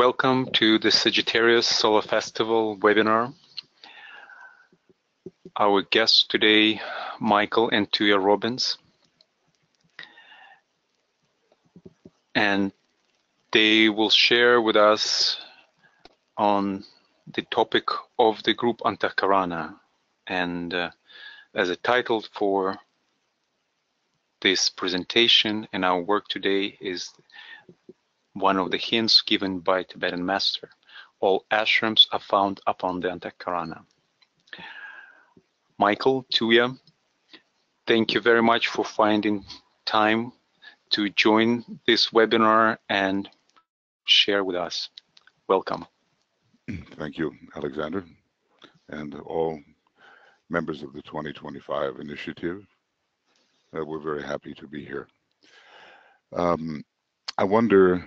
Welcome to the Sagittarius Solar Festival webinar. Our guests today, Michael and Tuija Robbins. And they will share with us on the topic of the group Antahkarana. And as a title for this presentation and our work today is one of the hints given by Tibetan master. All ashrams are found upon the Antahkarana. Michael, Tuija, thank you very much for finding time to join this webinar and share with us. Welcome. Thank you, Alexander, and all members of the 2025 Initiative. We're very happy to be here. I wonder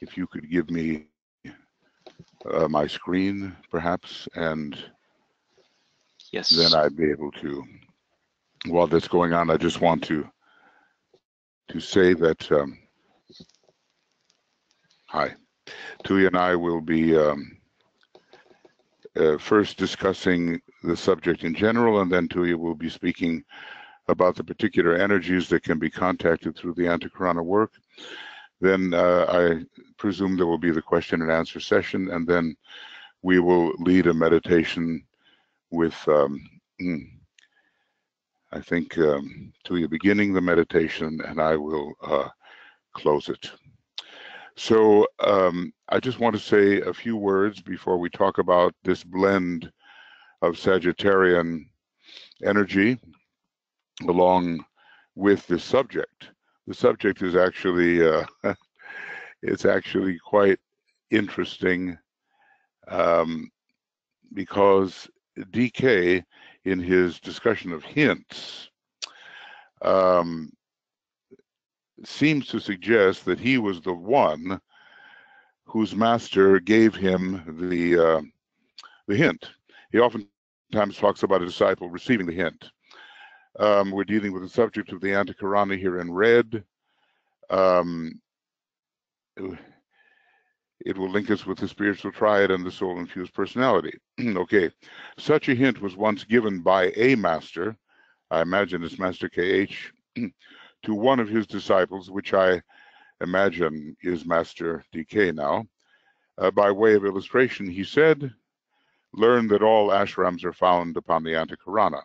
if you could give me my screen, perhaps, and yes. Then I'd be able to. While that's going on, I just want to say that hi, Tuija and I will be first discussing the subject in general, and then Tuija will be speaking about the particular energies that can be contacted through the Antahkarana work. Then I presume there will be the question and answer session, and then we will lead a meditation with, I think, Tuija beginning the meditation, and I will close it. So I just want to say a few words before we talk about this blend of Sagittarian energy along with this subject. The subject is actually it's actually quite interesting because D.K. in his discussion of hints seems to suggest that he was the one whose master gave him the hint. He oftentimes talks about a disciple receiving the hint. We're dealing with the subject of the Antahkarana here in red. It will link us with the spiritual triad and the soul-infused personality. Okay, such a hint was once given by a master, I imagine it's Master K.H., to one of his disciples, which I imagine is Master D.K. now. By way of illustration, he said, "Learn that all ashrams are found upon the Antahkarana."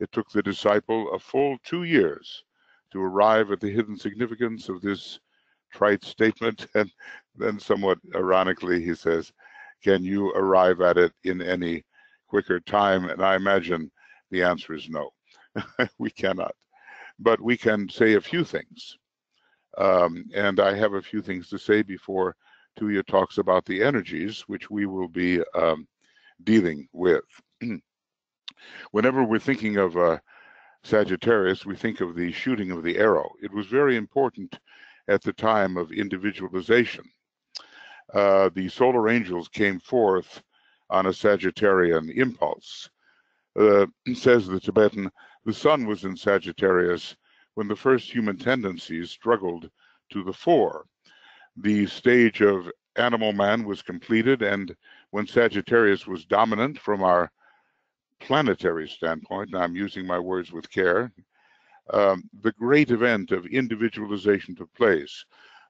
It took the disciple a full 2 years to arrive at the hidden significance of this trite statement, and then somewhat ironically he says, "Can you arrive at it in any quicker time?" And I imagine the answer is no. We cannot. But we can say a few things. And I have a few things to say before Tuija talks about the energies, which we will be dealing with. Whenever we're thinking of Sagittarius, we think of the shooting of the arrow. It was very important at the time of individualization. The solar angels came forth on a Sagittarian impulse. Says the Tibetan, the sun was in Sagittarius when the first human tendencies struggled to the fore. The stage of animal man was completed, and when Sagittarius was dominant from our planetary standpoint, and I'm using my words with care, the great event of individualization took place,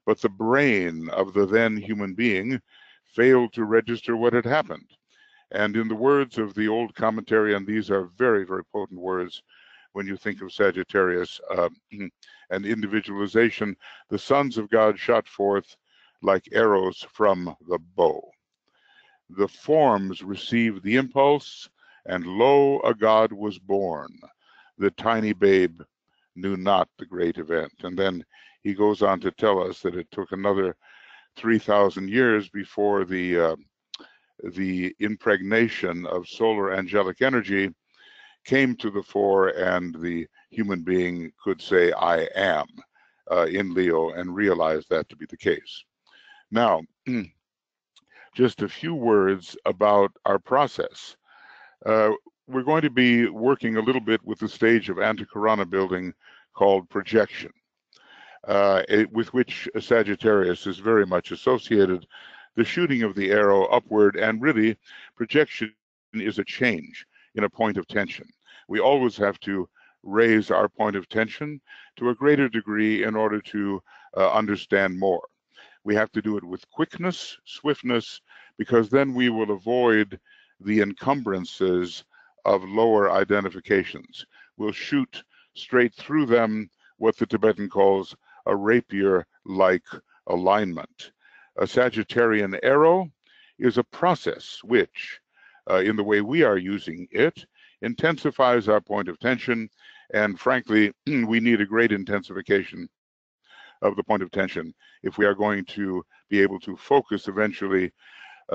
but the brain of the then human being failed to register what had happened. And in the words of the old commentary, and these are very, very potent words when you think of Sagittarius and individualization, the sons of God shot forth like arrows from the bow. The forms received the impulse, and lo, a god was born. The tiny babe knew not the great event. And then he goes on to tell us that it took another 3,000 years before the impregnation of solar angelic energy came to the fore, and the human being could say, "I am," in Leo, and realize that to be the case. Now, just a few words about our process. We're going to be working a little bit with the stage of Antahkarana building called projection. with which Sagittarius is very much associated, the shooting of the arrow upward, and really projection is a change in a point of tension. We always have to raise our point of tension to a greater degree in order to understand more. We have to do it with quickness, swiftness, because then we will avoid the encumbrances of lower identifications. We'll shoot straight through them, what the Tibetan calls a rapier-like alignment. A Sagittarian arrow is a process which, in the way we are using it, intensifies our point of tension, and frankly, we need a great intensification of the point of tension if we are going to be able to focus eventually,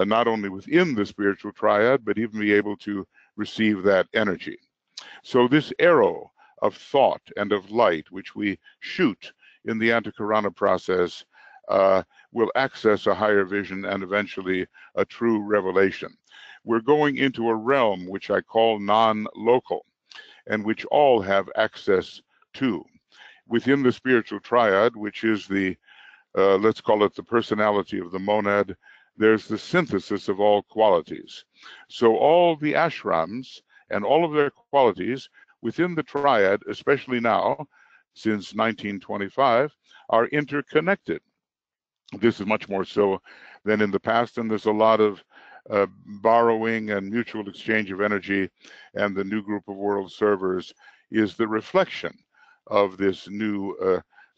not only within the spiritual triad, but even be able to receive that energy. So this arrow of thought and of light, which we shoot in the Antahkarana process, will access a higher vision and eventually a true revelation. We're going into a realm which I call non-local, and which all have access to. Within the spiritual triad, which is the, let's call it the personality of the monad, there's the synthesis of all qualities. So all the ashrams and all of their qualities within the triad, especially now, since 1925, are interconnected. This is much more so than in the past, and there's a lot of borrowing and mutual exchange of energy, and the new group of world servers is the reflection of this new,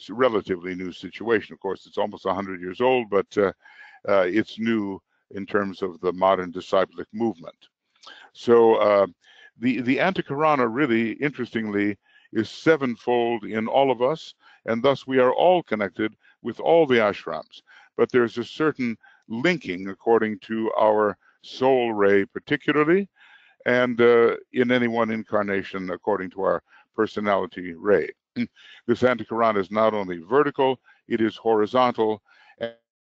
relatively new situation. Of course, it's almost 100 years old, but it's new in terms of the modern disciplic movement. So the Antahkarana really, interestingly, is sevenfold in all of us, and thus we are all connected with all the ashrams. But there's a certain linking according to our soul ray particularly, and in any one incarnation according to our personality ray. This Antahkarana is not only vertical, it is horizontal,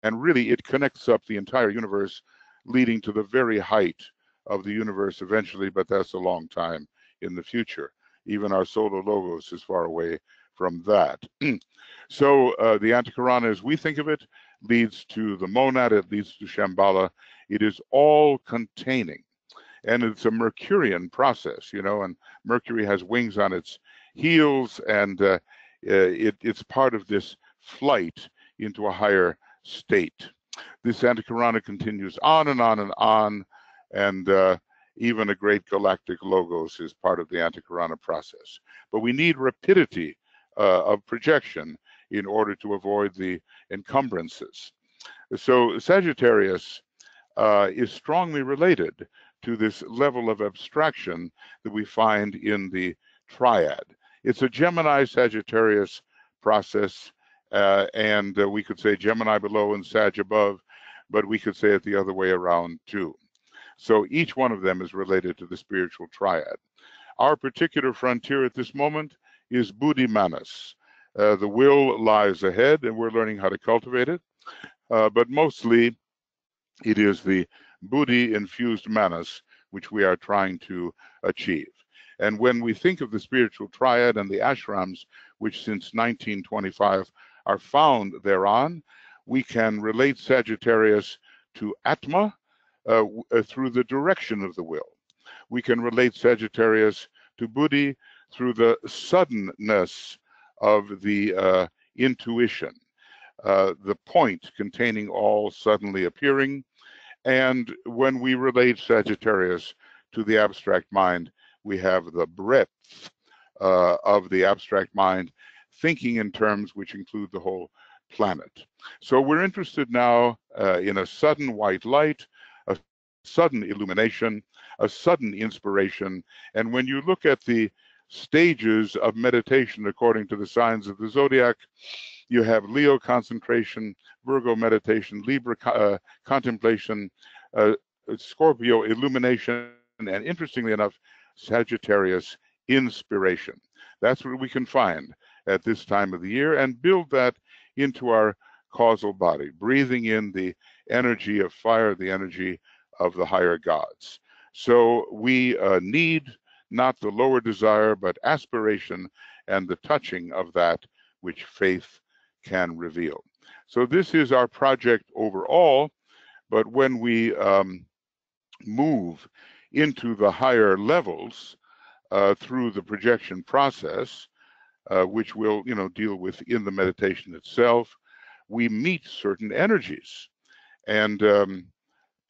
and really it connects up the entire universe, leading to the very height of the universe eventually, but that's a long time in the future. Even our solar logos is far away from that. So the Antahkarana, as we think of it, leads to the monad, it leads to Shambhala. It is all containing, and it's a Mercurian process, you know, and Mercury has wings on its heels, and it's part of this flight into a higher state. This Antahkarana continues on and on and on, and even a great galactic logos is part of the Antahkarana process. But we need rapidity of projection in order to avoid the encumbrances. So Sagittarius is strongly related to this level of abstraction that we find in the triad. It's a Gemini-Sagittarius process, and we could say Gemini below and Sag above, but we could say it the other way around too. So each one of them is related to the spiritual triad. Our particular frontier at this moment is Buddhi-Manas. The will lies ahead, and we're learning how to cultivate it, but mostly it is the Buddhi-infused manas which we are trying to achieve. And when we think of the spiritual triad and the ashrams, which since 1925 are found thereon, we can relate Sagittarius to Atma through the direction of the will. We can relate Sagittarius to Buddhi through the suddenness of the intuition, the point containing all suddenly appearing. And when we relate Sagittarius to the abstract mind, we have the breadth of the abstract mind, thinking in terms which include the whole planet. So we're interested now in a sudden white light, a sudden illumination, a sudden inspiration. And when you look at the stages of meditation according to the signs of the zodiac, you have Leo concentration, Virgo meditation, Libra contemplation, Scorpio illumination, and interestingly enough, Sagittarius inspiration. That's what we can find at this time of the year, and build that into our causal body, breathing in the energy of fire, the energy of the higher gods. So we need not the lower desire, but aspiration and the touching of that which faith can reveal. So this is our project overall, but when we move into the higher levels through the projection process, which we'll deal with in the meditation itself, we meet certain energies. And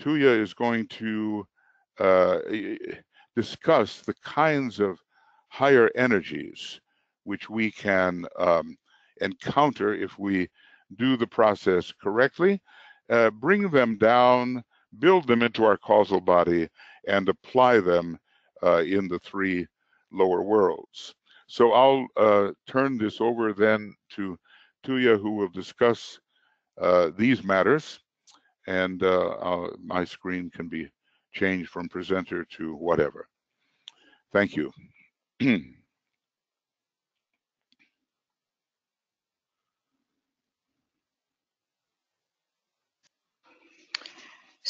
Tuija is going to discuss the kinds of higher energies which we can encounter if we do the process correctly, bring them down, build them into our causal body, and apply them in the three lower worlds. So I'll turn this over then to Tuija, who will discuss these matters, and my screen can be changed from presenter to whatever. Thank you.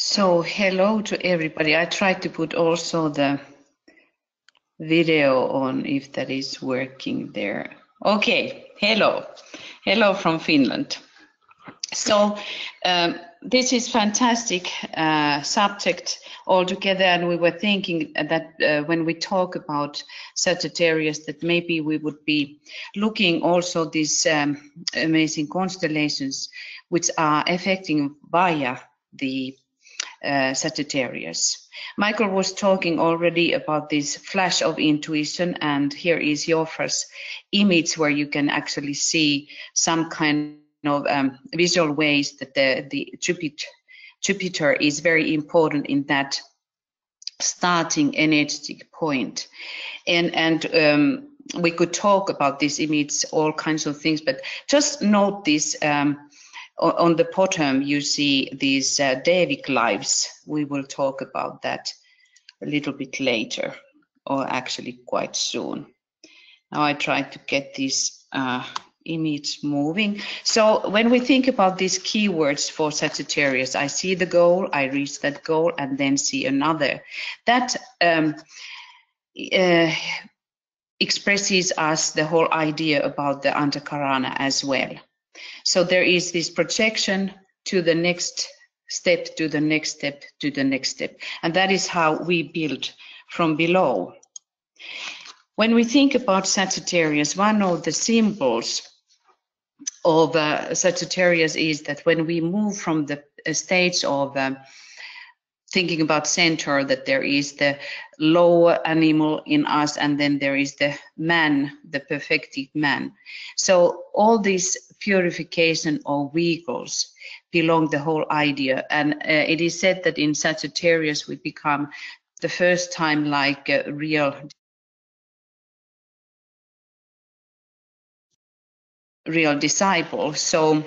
So hello to everybody. I tried to put also the video on if that is working there. Okay, hello. Hello from Finland. So this is fantastic subject altogether, and we were thinking that when we talk about Sagittarius, that maybe we would be looking also these amazing constellations which are affecting via the Sagittarius. Michael was talking already about this flash of intuition, and here is your first image where you can actually see some kind of visual ways that the Jupiter is very important in that starting energetic point. And we could talk about this image, all kinds of things, but just note this. On the bottom, you see these Devic lives. We will talk about that a little bit later, or actually quite soon. Now I try to get this image moving. So when we think about these keywords for Sagittarius, I see the goal, I reach that goal, and then see another. That expresses us the whole idea about the Antahkarana as well. So there is this projection to the next step, to the next step, to the next step. And that is how we build from below. When we think about Sagittarius, one of the symbols of Sagittarius is that when we move from the stage of thinking about center, that there is the lower animal in us, and then there is the man, the perfected man. So all this purification of vehicles belong the whole idea. And it is said that in Sagittarius, we become the first time like a real disciple. So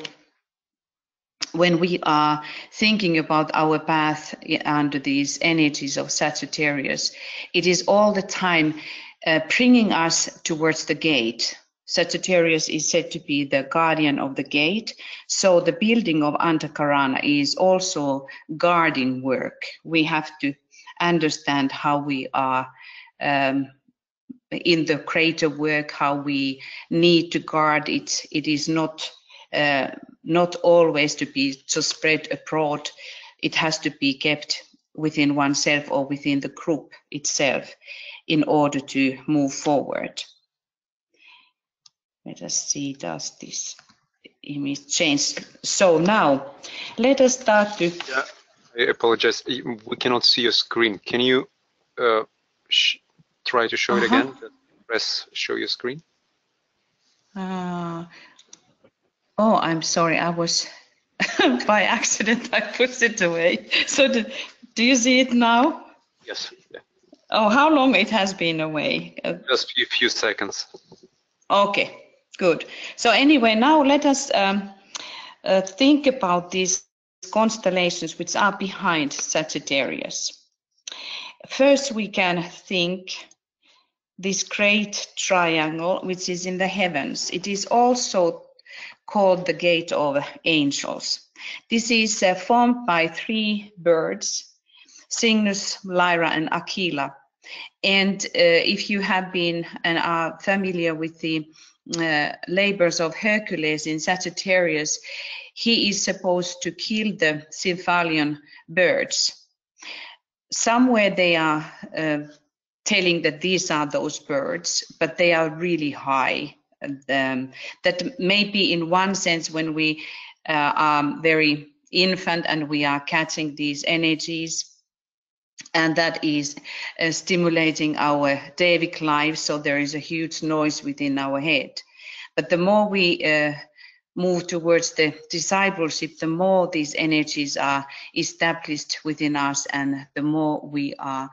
when we are thinking about our path under these energies of Sagittarius, it is all the time bringing us towards the gate. Sagittarius is said to be the guardian of the gate. So the building of Antahkarana is also guarding work. We have to understand how we are in the greater work, how we need to guard it. It is not always to be just spread abroad. It has to be kept within oneself or within the group itself in order to move forward. Let us see, does this image change? So now, let us start to... Yeah, I apologize, we cannot see your screen. Can you try to show it again? Press show your screen. Oh, I'm sorry, I was, by accident, I pushed it away. So do you see it now? Yes. Yeah. Oh, how long it has been away? Just a few seconds. Okay, good. So anyway, now let us think about these constellations which are behind Sagittarius. First, we can think this great triangle, which is in the heavens. It is also called the Gate of Angels. This is formed by three birds, Cygnus, Lyra, and Aquila. And if you have been and are familiar with the labors of Hercules in Sagittarius, he is supposed to kill the Symphalian birds. Somewhere they are telling that these are those birds, but they are really high. That maybe in one sense, when we are very infant and we are catching these energies, and that is stimulating our Devic life, so there is a huge noise within our head. But the more we move towards the discipleship, the more these energies are established within us, and the more we are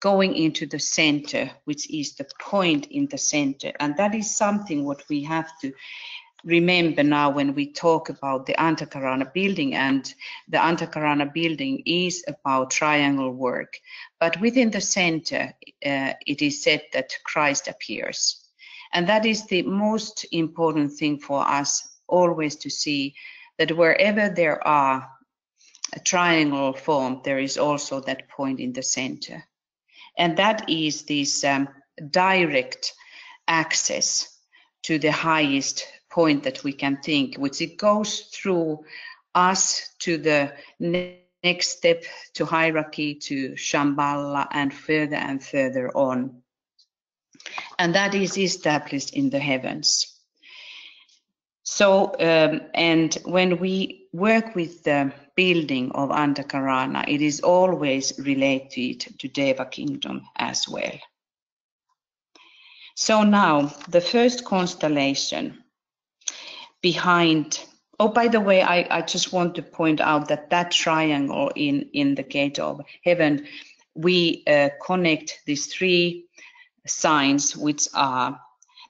going into the center, which is the point in the center. And that is something what we have to remember now when we talk about the Antahkarana building, and the Antahkarana building is about triangle work. But within the center, it is said that Christ appears. And that is the most important thing for us always to see, that wherever there are a triangle formed, there is also that point in the center. And that is this direct access to the highest point that we can think, which it goes through us to the next step, to hierarchy, to Shambhala, and further on. And that is established in the heavens. So, and when we work with the building of Antahkarana, it is always related to Deva Kingdom as well. So now, the first constellation behind, oh, by the way, I just want to point out that that triangle in the gate of heaven, we connect these three signs, which are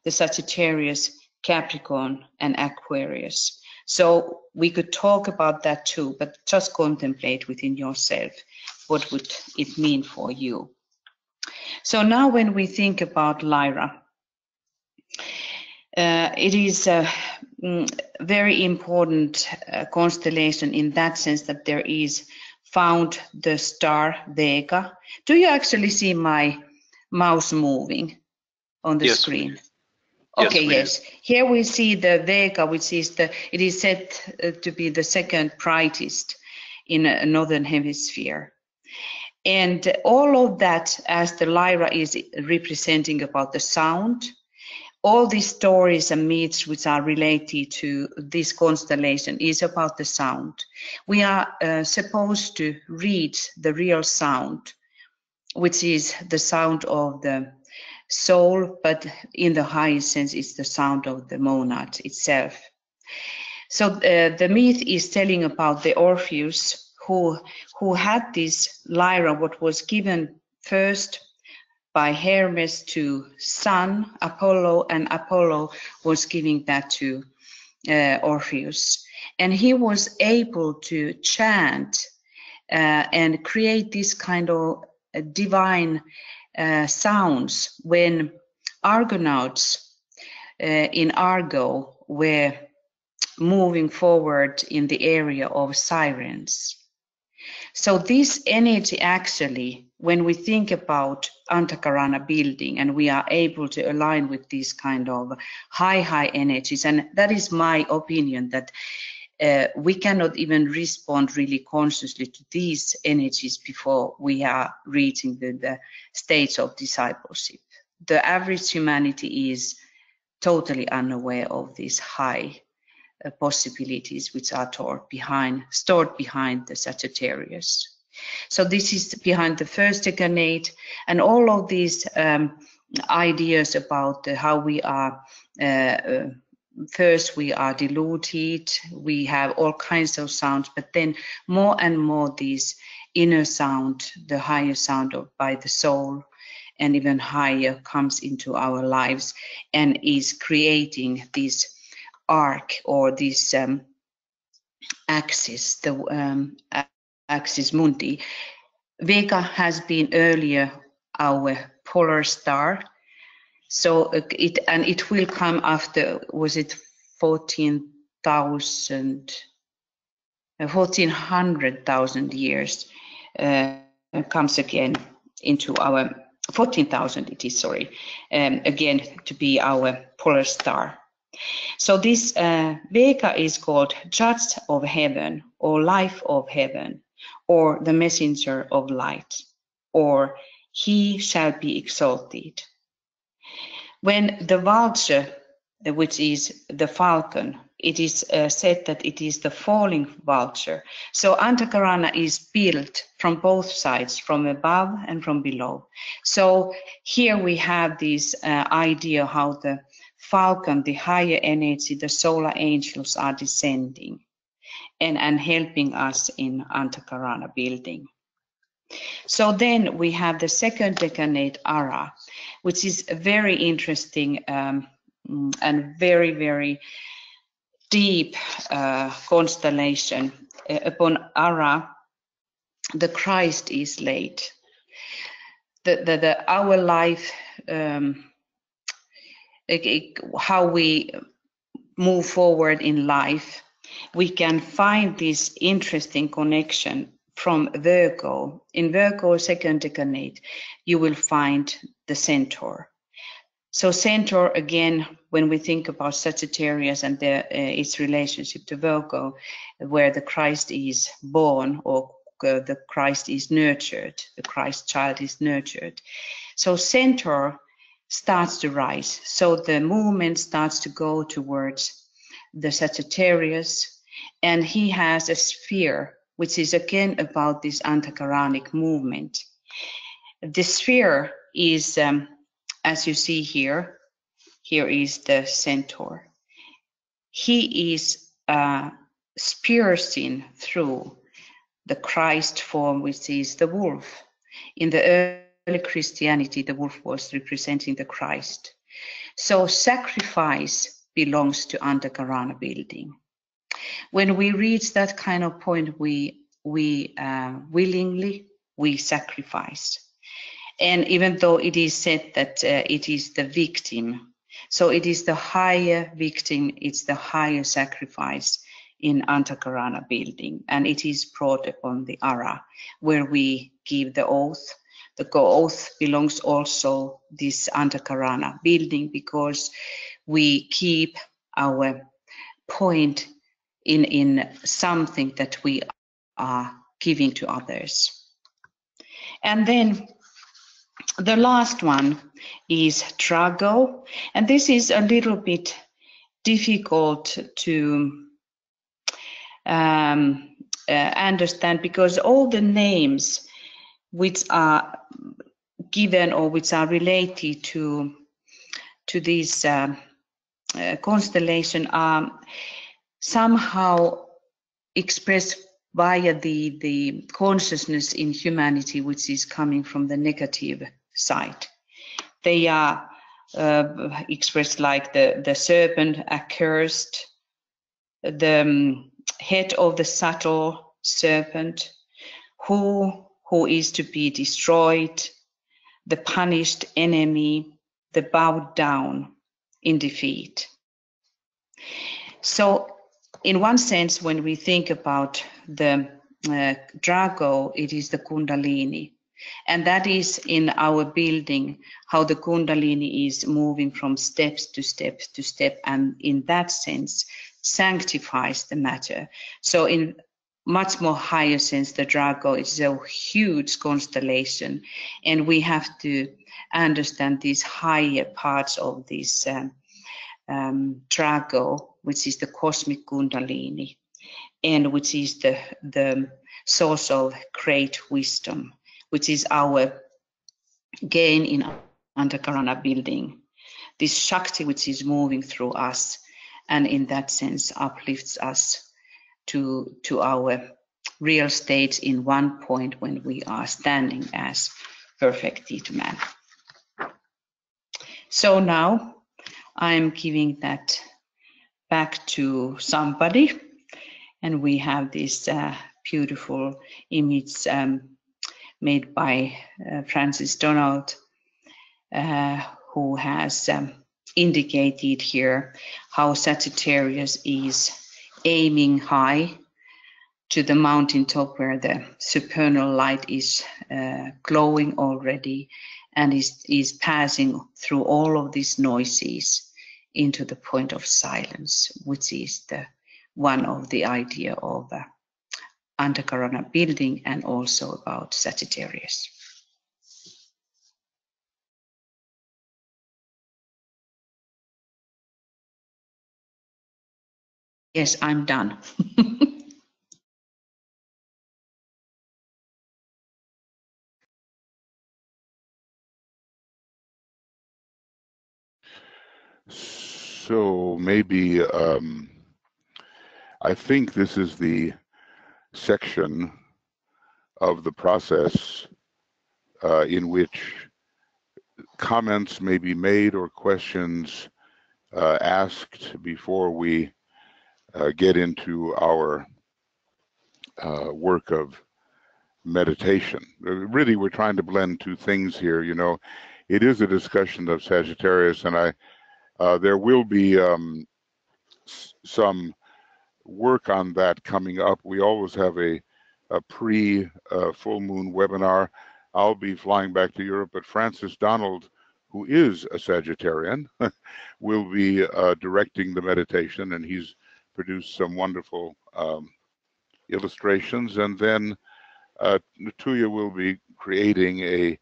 the Sagittarius, Capricorn, and Aquarius. So we could talk about that too, but just contemplate within yourself what would it mean for you. So now when we think about Lyra, it is a very important constellation in that sense that there is found the star Vega. Do you actually see my mouse moving on the screen? Okay, yes. Here we see the Vega, which is the, it is said to be the second brightest in Northern Hemisphere. And all of that, as the Lyra is representing about the sound, all these stories and myths which are related to this constellation is about the sound. We are supposed to read the real sound, which is the sound of the soul, but in the highest sense, it's the sound of the monad itself. So the myth is telling about the Orpheus who had this Lyra, what was given first by Hermes to Sun, Apollo, and Apollo was giving that to Orpheus. And he was able to chant and create this kind of divine sounds when Argonauts in Argo were moving forward in the area of Sirens. So this energy actually, when we think about Antahkarana building and we are able to align with these kind of high energies, and that is my opinion that we cannot even respond really consciously to these energies before we are reaching the stage of discipleship. The average humanity is totally unaware of these high possibilities which are stored behind the Sagittarius. So this is behind the first decanate, and all of these ideas about how we are first we are diluted, we have all kinds of sounds, but then more and more these inner sound, the higher sound of by the soul, and even higher comes into our lives and is creating this arc or this axis, the axis mundi. Vega has been earlier our polar star, so it will come after, was it 1400,000 years, comes again into our 14,000 it is, sorry, again to be our polar star. So this Vega is called Judge of Heaven, or Life of Heaven, or the Messenger of Light, or He Shall Be Exalted. When the vulture, which is the falcon, it is said that it is the falling vulture. So Antahkarana is built from both sides, from above and from below. So here we have this idea how the falcon, the higher energy, the solar angels are descending and helping us in Antahkarana building. So then we have the second decanate Ara, which is very interesting and very, very deep constellation. Upon Ara, the Christ is laid. Our life, how we move forward in life, we can find this interesting connection from Virgo. In Virgo second decanate, you will find the centaur. So centaur, again, when we think about Sagittarius and its relationship to Virgo, where the Christ is born, or the Christ is nurtured, the Christ child is nurtured. So centaur starts to rise. So the movement starts to go towards the Sagittarius, and he has a sphere, which is again about this Antahkaranic movement. The sphere is, as you see here, here is the centaur. He is piercing through the Christ form, which is the wolf. In the early Christianity, the wolf was representing the Christ. So sacrifice belongs to Antahkarana building. When we reach that kind of point, we willingly, we sacrifice. And even though it is said that it is the victim, so it is the higher victim, it's the higher sacrifice in Antahkarana building, and it is brought upon the Ara, where we give the oath. The oath belongs also this Antahkarana building, because we keep our point in something that we are giving to others. And then the last one is Draco, and this is a little bit difficult to understand, because all the names which are given or which are related to this constellation are somehow expressed via the consciousness in humanity, which is coming from the negative side. They are expressed like the serpent accursed, the head of the subtle serpent, who is to be destroyed, the punished enemy, the bowed down in defeat. So in one sense, when we think about the Draco, it is the Kundalini. And that is in our building, how the Kundalini is moving from steps to step to step, and in that sense, sanctifies the matter. So in much more higher sense, the Draco is a huge constellation, and we have to understand these higher parts of this Draco, which is the cosmic Kundalini, and which is the source of great wisdom, which is our gain in Antahkarana building. This Shakti, which is moving through us, and in that sense uplifts us to our real state in one point when we are standing as perfected man. So now I'm giving that back to somebody, and we have this beautiful image made by Francis Donald, who has indicated here how Sagittarius is aiming high to the mountaintop where the supernal light is glowing already, and is passing through all of these noises into the point of silence, which is the one of the idea of Antahkarana building and also about Sagittarius. Yes, I'm done. So maybe I think this is the section of the process in which comments may be made or questions asked before we get into our work of meditation. Really, we're trying to blend two things here. You know, it is a discussion of Sagittarius, and there will be some work on that coming up. We always have a pre-full moon webinar. I'll be flying back to Europe, but Francis Donald, who is a Sagittarian, will be directing the meditation, and he's produced some wonderful illustrations. And then Tuija will be creating a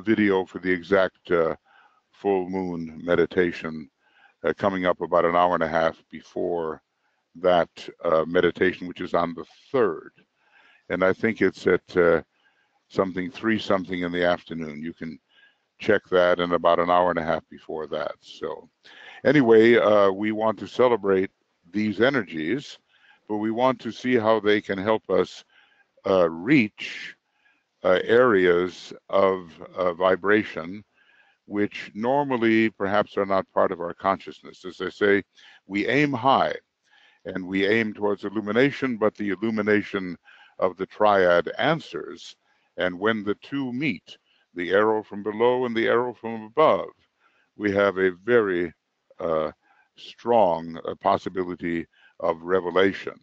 video for the exact full moon meditation coming up about an hour and a half before that meditation, which is on the 3rd. And I think it's at three something in the afternoon. You can check that, and about an hour and a half before that. So anyway, we want to celebrate these energies, but we want to see how they can help us reach areas of vibration which normally perhaps are not part of our consciousness. As I say, we aim high and we aim towards illumination, but the illumination of the triad answers. And when the two meet, the arrow from below and the arrow from above, we have a very strong possibility of revelation,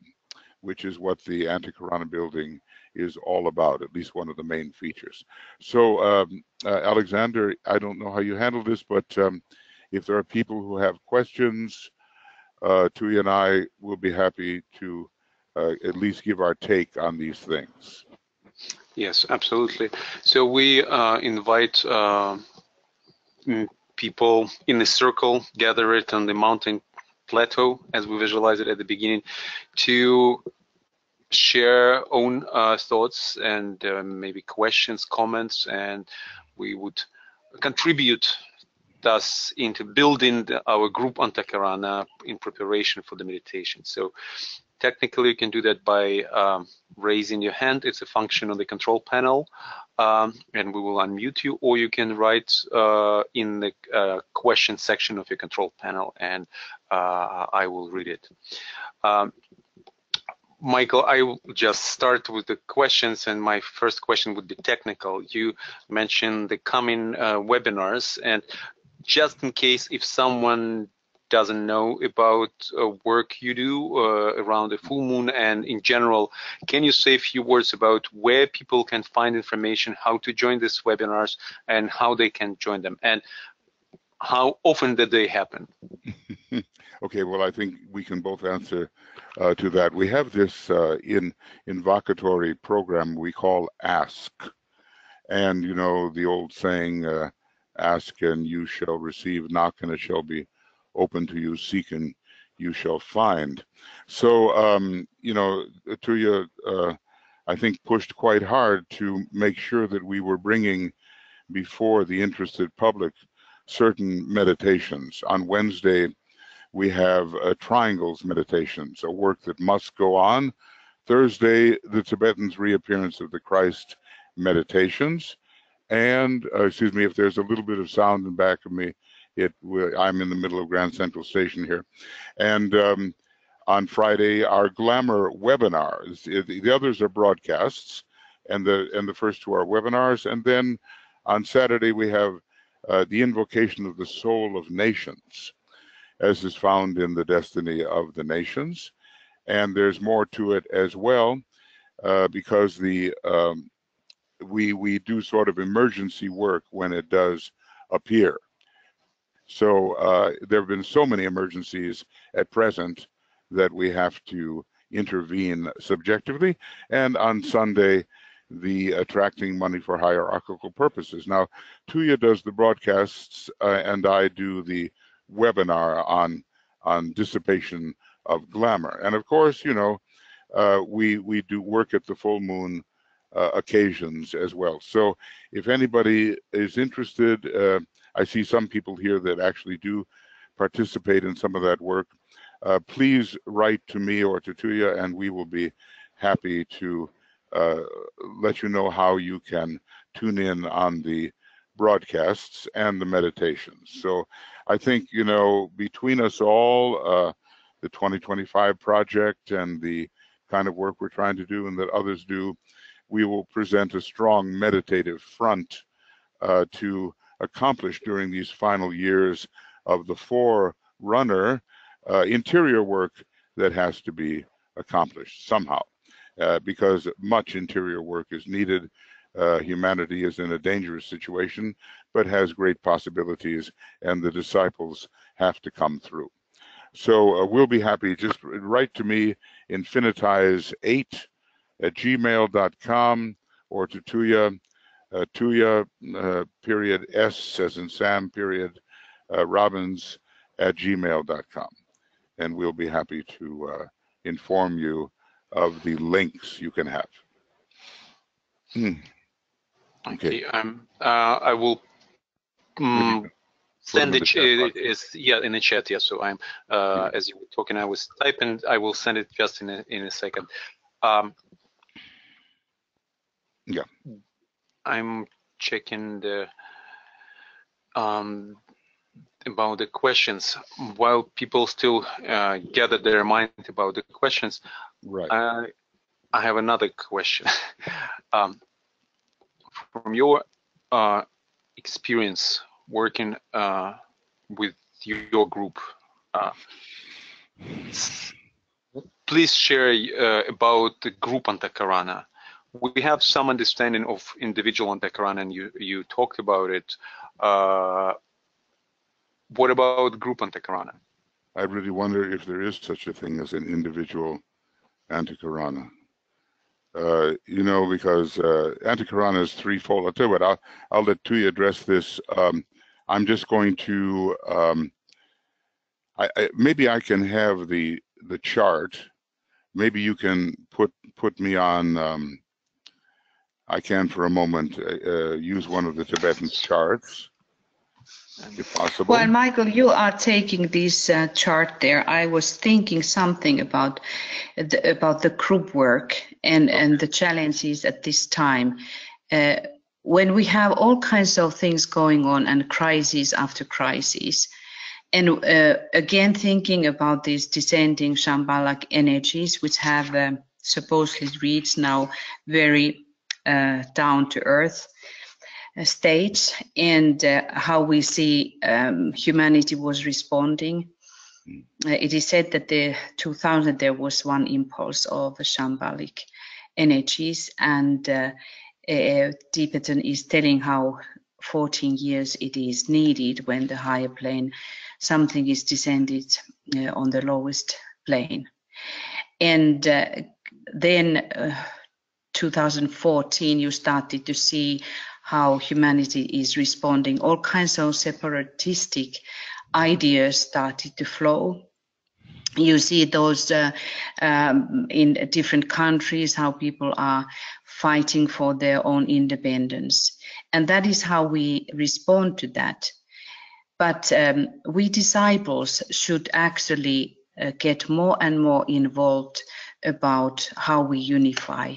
which is what the Antahkarana building is all about, at least one of the main features. So Alexander, I don't know how you handle this, but if there are people who have questions, Tuija and I will be happy to at least give our take on these things. Yes, absolutely. So we invite people in a circle gathered on the mountain plateau, as we visualize it at the beginning, to share own thoughts and maybe questions, comments, and we would contribute thus into building our group Antahkarana in preparation for the meditation. So technically, you can do that by raising your hand. It's a function on the control panel, and we will unmute you, or you can write in the question section of your control panel, and I will read it. Michael, I will just start with the questions, and my first question would be technical. You mentioned the coming webinars, and just in case if someone doesn't know about work you do around the full moon and in general, can you say a few words about where people can find information, how to join these webinars, and how they can join them, and how often did they happen? Okay, well, I think we can both answer to that. We have this invocatory program we call Ask. And you know the old saying, ask and you shall receive, knock and it shall be open to you, seek and you shall find. So, you know, Tuija, I think, pushed quite hard to make sure that we were bringing before the interested public certain meditations. On Wednesday, we have triangles meditations, a work that must go on. Thursday, the Tibetans' reappearance of the Christ meditations. And, excuse me, if there's a little bit of sound in back of me, I'm in the middle of Grand Central Station here. And on Friday, our glamour webinars. The others are broadcasts, and the first two are webinars. And then on Saturday, we have the invocation of the soul of nations, as is found in the destiny of the nations. And there's more to it as well, because the we do sort of emergency work when it does appear. So there have been so many emergencies at present that we have to intervene subjectively. And on Sunday, the attracting money for hierarchical purposes. Now, Tuija does the broadcasts and I do the webinar on dissipation of glamour. And of course, you know, we do work at the full moon occasions as well. So if anybody is interested, I see some people here that actually do participate in some of that work. Please write to me or to Tuija, and we will be happy to let you know how you can tune in on the broadcasts and the meditations. So I think, you know, between us all, the 2025 project and the kind of work we're trying to do and that others do, we will present a strong meditative front to accomplish during these final years of the forerunner interior work that has to be accomplished somehow, because much interior work is needed. Humanity is in a dangerous situation, but has great possibilities, and the disciples have to come through. So we'll be happy. Just write to me, infinitize8@gmail.com, or to Tuija, Tuija, period, S as in Sam, period, Robbins@gmail.com. And we'll be happy to inform you of the links you can have. Okay. I will send it in the chat. Yeah, so I'm as you were talking, I was typing. I will send it just in a second. Yeah, I'm checking the about the questions while people still gather their mind about the questions. Right. I have another question. From your experience working with your group, please share about the group Antahkarana. We have some understanding of individual Antahkarana, and you talked about it. What about group Antahkarana? I really wonder if there is such a thing as an individual Antahkarana. You know, because Antahkarana is threefold. I'll tell you what, I'll let Tuija address this. I'm just going to, maybe I can have the chart. Maybe you can put me on, I can for a moment use one of the Tibetan charts, if possible. Well, Michael, you are taking this chart there. I was thinking something about the group work and the challenges at this time, when we have all kinds of things going on and crisis after crisis. And again, thinking about these descending Shambhala energies, which have supposedly reached now very down-to-earth states, and how we see humanity was responding. It is said that the 2000 there was one impulse of Shambhalic energies, and Tibetan is telling how 14 years it is needed when the higher plane, something is descended on the lowest plane. And then 2014 you started to see how humanity is responding. All kinds of separatistic ideas started to flow. You see those in different countries, how people are fighting for their own independence. And that is how we respond to that. But we disciples should actually get more and more involved about how we unify,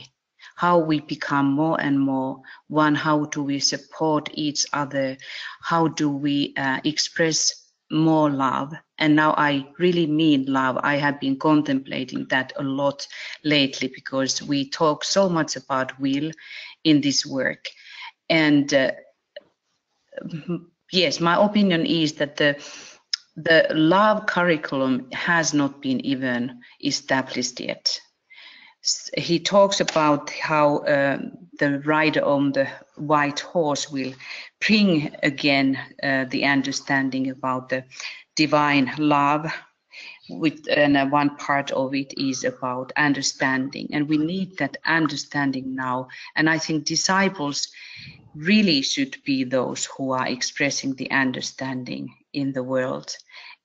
how we become more and more one, how do we support each other, how do we express more love. And now I really mean love. I have been contemplating that a lot lately, because we talk so much about will in this work. And yes, my opinion is that the love curriculum has not been even established yet. He talks about how the rider on the white horse will bring again the understanding about the divine love. And one part of it is about understanding, and we need that understanding now. And I think disciples really should be those who are expressing the understanding in the world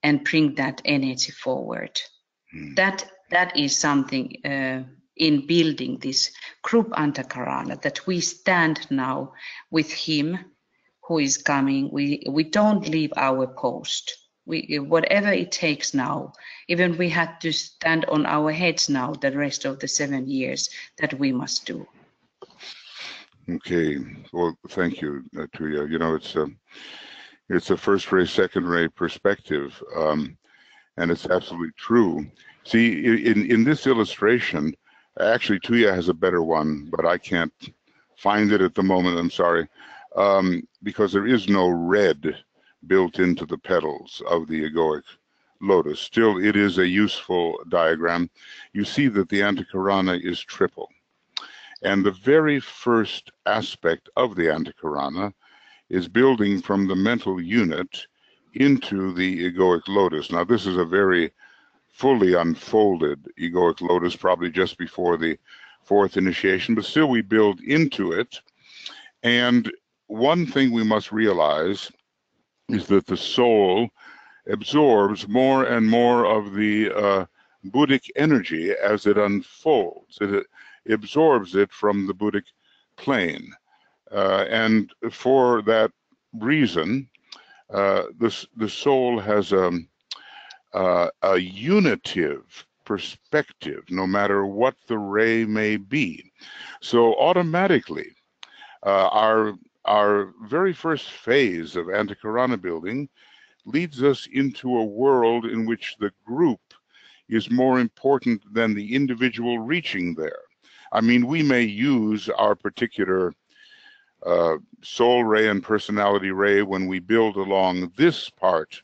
and bring that energy forward. That is something in building this group Antahkarana, that we stand now with him who is coming. We don't leave our post. Whatever it takes now, even we had to stand on our heads now the rest of the 7 years, that we must do. Okay, well, thank you, Tuija. You know, it's a first ray, second ray perspective, and it's absolutely true. See, in this illustration, actually, Tuija has a better one, but I can't find it at the moment. I'm sorry, because there is no red built into the petals of the egoic lotus. Still, it is a useful diagram. You see that the Antahkarana is triple. And the very first aspect of the Antahkarana is building from the mental unit into the egoic lotus. Now, this is a very fully unfolded egoic lotus, probably just before the fourth initiation, but still we build into it. And one thing we must realize is that the soul absorbs more and more of the Buddhic energy as it unfolds. It absorbs it from the Buddhic plane. And for that reason, the soul has a unitive perspective, no matter what the ray may be. So automatically, our very first phase of Antahkarana building leads us into a world in which the group is more important than the individual reaching there. I mean, we may use our particular soul ray and personality ray when we build along this part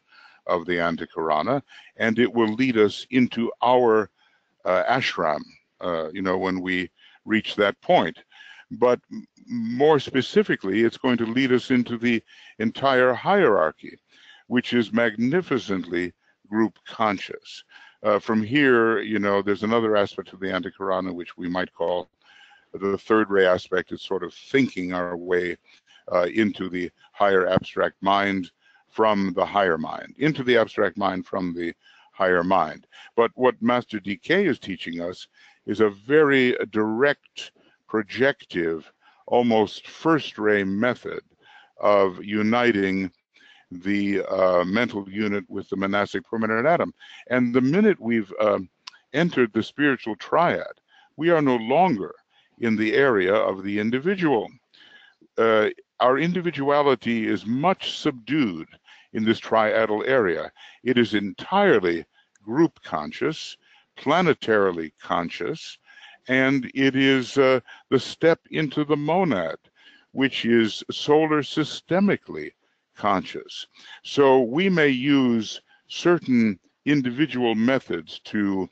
of the Antahkarana, and it will lead us into our ashram, you know, when we reach that point. But more specifically, it's going to lead us into the entire hierarchy, which is magnificently group conscious. From here, you know, there's another aspect of the Antahkarana, which we might call the third ray aspect. It's sort of thinking our way into the higher abstract mind from the higher mind, into the abstract mind from the higher mind. But what Master D.K. is teaching us is a very direct, projective, almost first ray method of uniting the mental unit with the monastic permanent atom. And the minute we've entered the spiritual triad, we are no longer in the area of the individual. Our individuality is much subdued in this triadal area. It is entirely group conscious, planetarily conscious, and it is the step into the monad, which is solar systemically conscious. So we may use certain individual methods to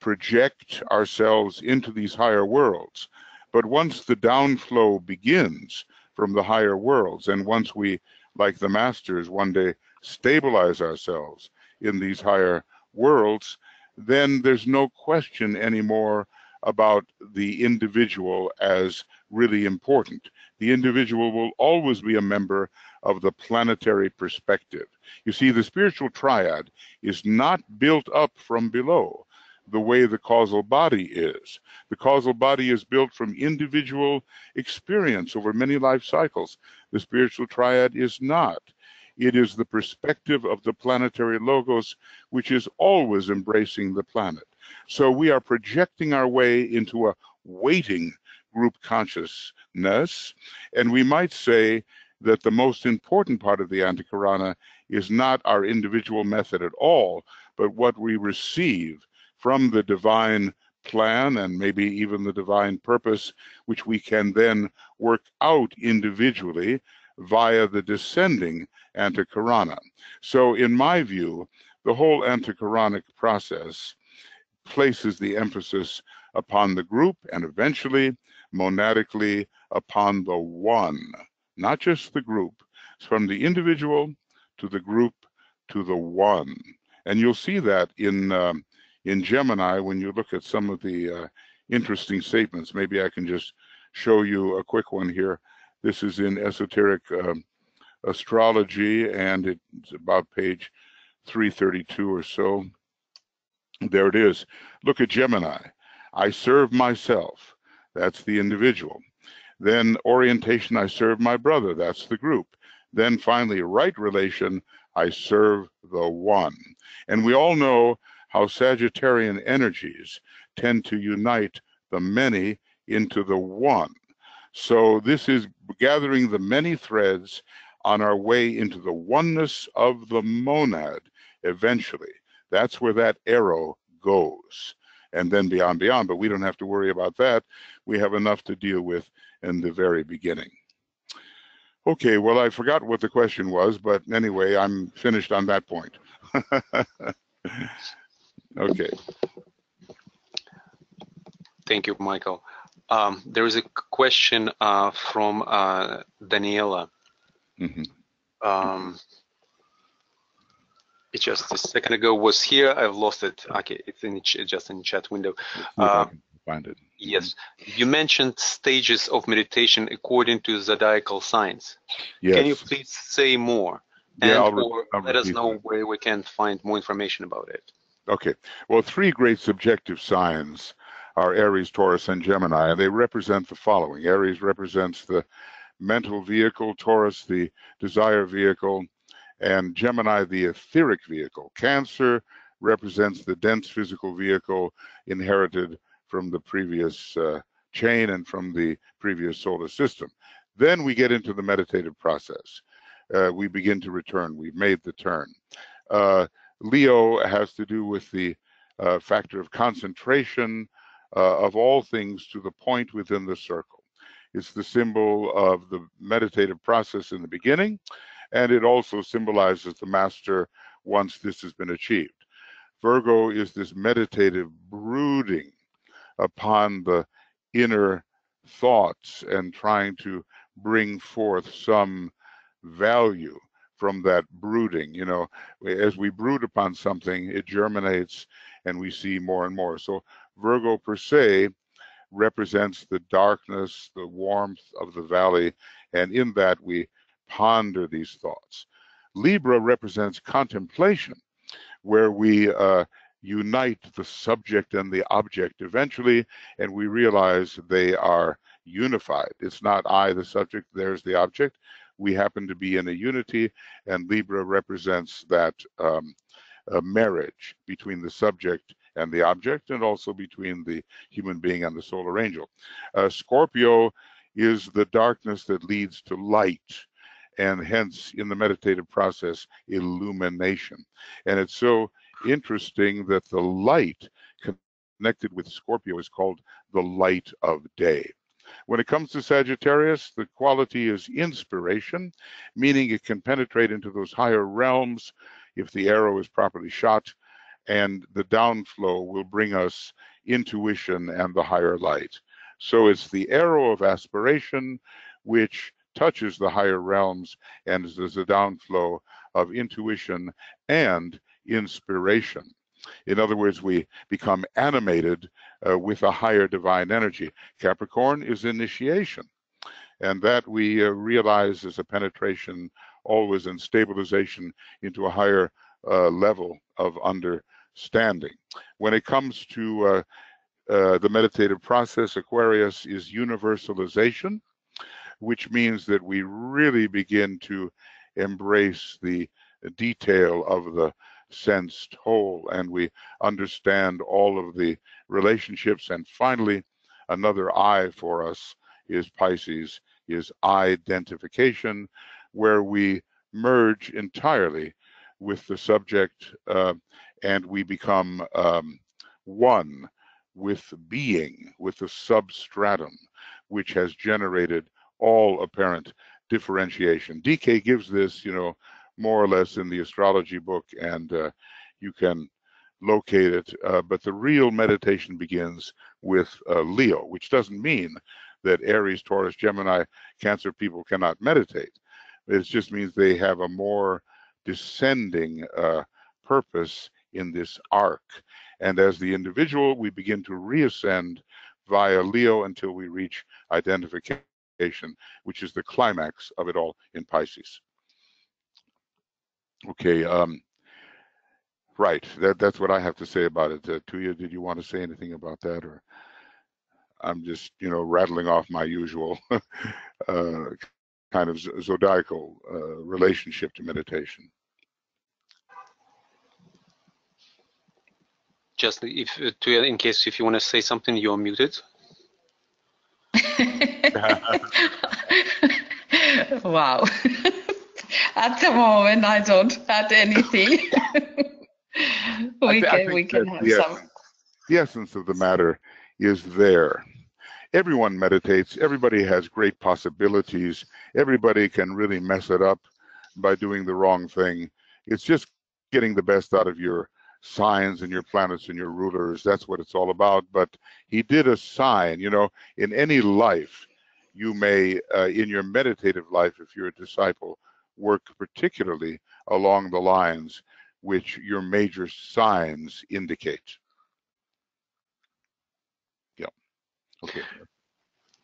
project ourselves into these higher worlds. But once the downflow begins from the higher worlds, and once we, like the masters, one day stabilize ourselves in these higher worlds, then there's no question anymore about the individual as really important. The individual will always be a member of the planetary perspective. You see, the spiritual triad is not built up from below the way the causal body is. The causal body is built from individual experience over many life cycles. The spiritual triad is not. It is the perspective of the planetary logos, which is always embracing the planet. So we are projecting our way into a waiting group consciousness, and we might say that the most important part of the Antahkarana is not our individual method at all, but what we receive from the divine plan and maybe even the divine purpose, which we can then work out individually via the descending Antahkarana. So in my view, the whole Antahkaranic process places the emphasis upon the group and eventually monadically upon the one, not just the group. It's from the individual to the group to the one. And you'll see that in Gemini when you look at some of the interesting statements. Maybe I can just show you a quick one here. This is in Esoteric Astrology, and it's about page 332 or so. There it is. Look at Gemini. I serve myself. That's the individual. Then orientation, I serve my brother. That's the group. Then finally, right relation, I serve the one. And we all know how Sagittarian energies tend to unite the many into the one. So this is gathering the many threads on our way into the oneness of the monad eventually. That's where that arrow goes. And then beyond, beyond. But we don't have to worry about that. We have enough to deal with in the very beginning. Okay, well, I forgot what the question was, but anyway, I'm finished on that point. Okay. Thank you, Michael. There is a question from Daniela. Mm-hmm. It just a second ago was here. I've lost it. Okay, it's in just in the chat window. Find it. Yes, you mentioned stages of meditation according to zodiacal signs. Yes. Can you please say more? And yeah, I'll let us know where we can find more information about it. Okay. Well, three great subjective signs are Aries, Taurus, and Gemini, and they represent the following. Aries represents the mental vehicle, Taurus the desire vehicle, and Gemini the etheric vehicle. Cancer represents the dense physical vehicle inherited from the previous chain and from the previous solar system. Then we get into the meditative process. We begin to return. We've made the turn. Leo has to do with the factor of concentration of all things to the point within the circle. It's the symbol of the meditative process in the beginning, and it also symbolizes the master once this has been achieved. Virgo is this meditative brooding upon the inner thoughts and trying to bring forth some value from that brooding. You know, as we brood upon something, it germinates and we see more and more. So Virgo per se represents the darkness, the warmth of the valley, and in that we ponder these thoughts. Libra represents contemplation, where we unite the subject and the object eventually, and we realize they are unified. It's not I, the subject, there's the object. We happen to be in a unity, and Libra represents that marriage between the subject and the object, and also between the human being and the solar angel. Scorpio is the darkness that leads to light, and hence, in the meditative process, illumination. And it's so interesting that the light connected with Scorpio is called the light of day. When it comes to Sagittarius, the quality is inspiration, meaning it can penetrate into those higher realms if the arrow is properly shot, and the downflow will bring us intuition and the higher light. So it's the arrow of aspiration which touches the higher realms and is a downflow of intuition and inspiration. In other words, we become animated with a higher divine energy. Capricorn is initiation, and that we realize is a penetration always and stabilization into a higher level of understanding. When it comes to the meditative process, Aquarius is universalization, which means that we really begin to embrace the detail of the sensed whole, and we understand all of the relationships. And finally, another I for us is Pisces, is identification, where we merge entirely with the subject and we become one with being, with the substratum, which has generated all apparent differentiation. D.K. gives this, you know, more or less in the astrology book, and you can locate it, but the real meditation begins with Leo, which doesn't mean that Aries, Taurus, Gemini, Cancer people cannot meditate. It just means they have a more descending purpose in this arc. And as the individual, we begin to reascend via Leo until we reach identification, which is the climax of it all in Pisces. Okay, right, that's what I have to say about it. Tuija, did you want to say anything about that? Or I'm just, you know, rattling off my usual kind of zodiacal relationship to meditation. Just if Tuija, in case if you want to say something, you're muted. Wow. At the moment, I don't add anything. we can have some. The essence of the matter is there. Everyone meditates. Everybody has great possibilities. Everybody can really mess it up by doing the wrong thing. It's just getting the best out of your signs and your planets and your rulers. That's what it's all about. But he did assign, you know, in any life, you may, in your meditative life, if you're a disciple, work particularly along the lines which your major signs indicate. Yeah. Okay.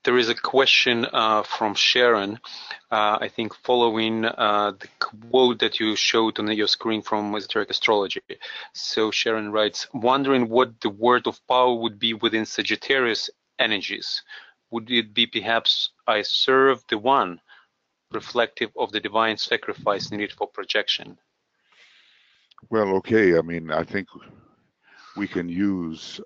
There is a question from Sharon, I think following the quote that you showed on your screen from Esoteric Astrology. So Sharon writes, wondering what the word of power would be within Sagittarius energies. Would it be perhaps I serve the one, reflective of the divine sacrifice needed for projection? Well, okay, I mean, I think we can use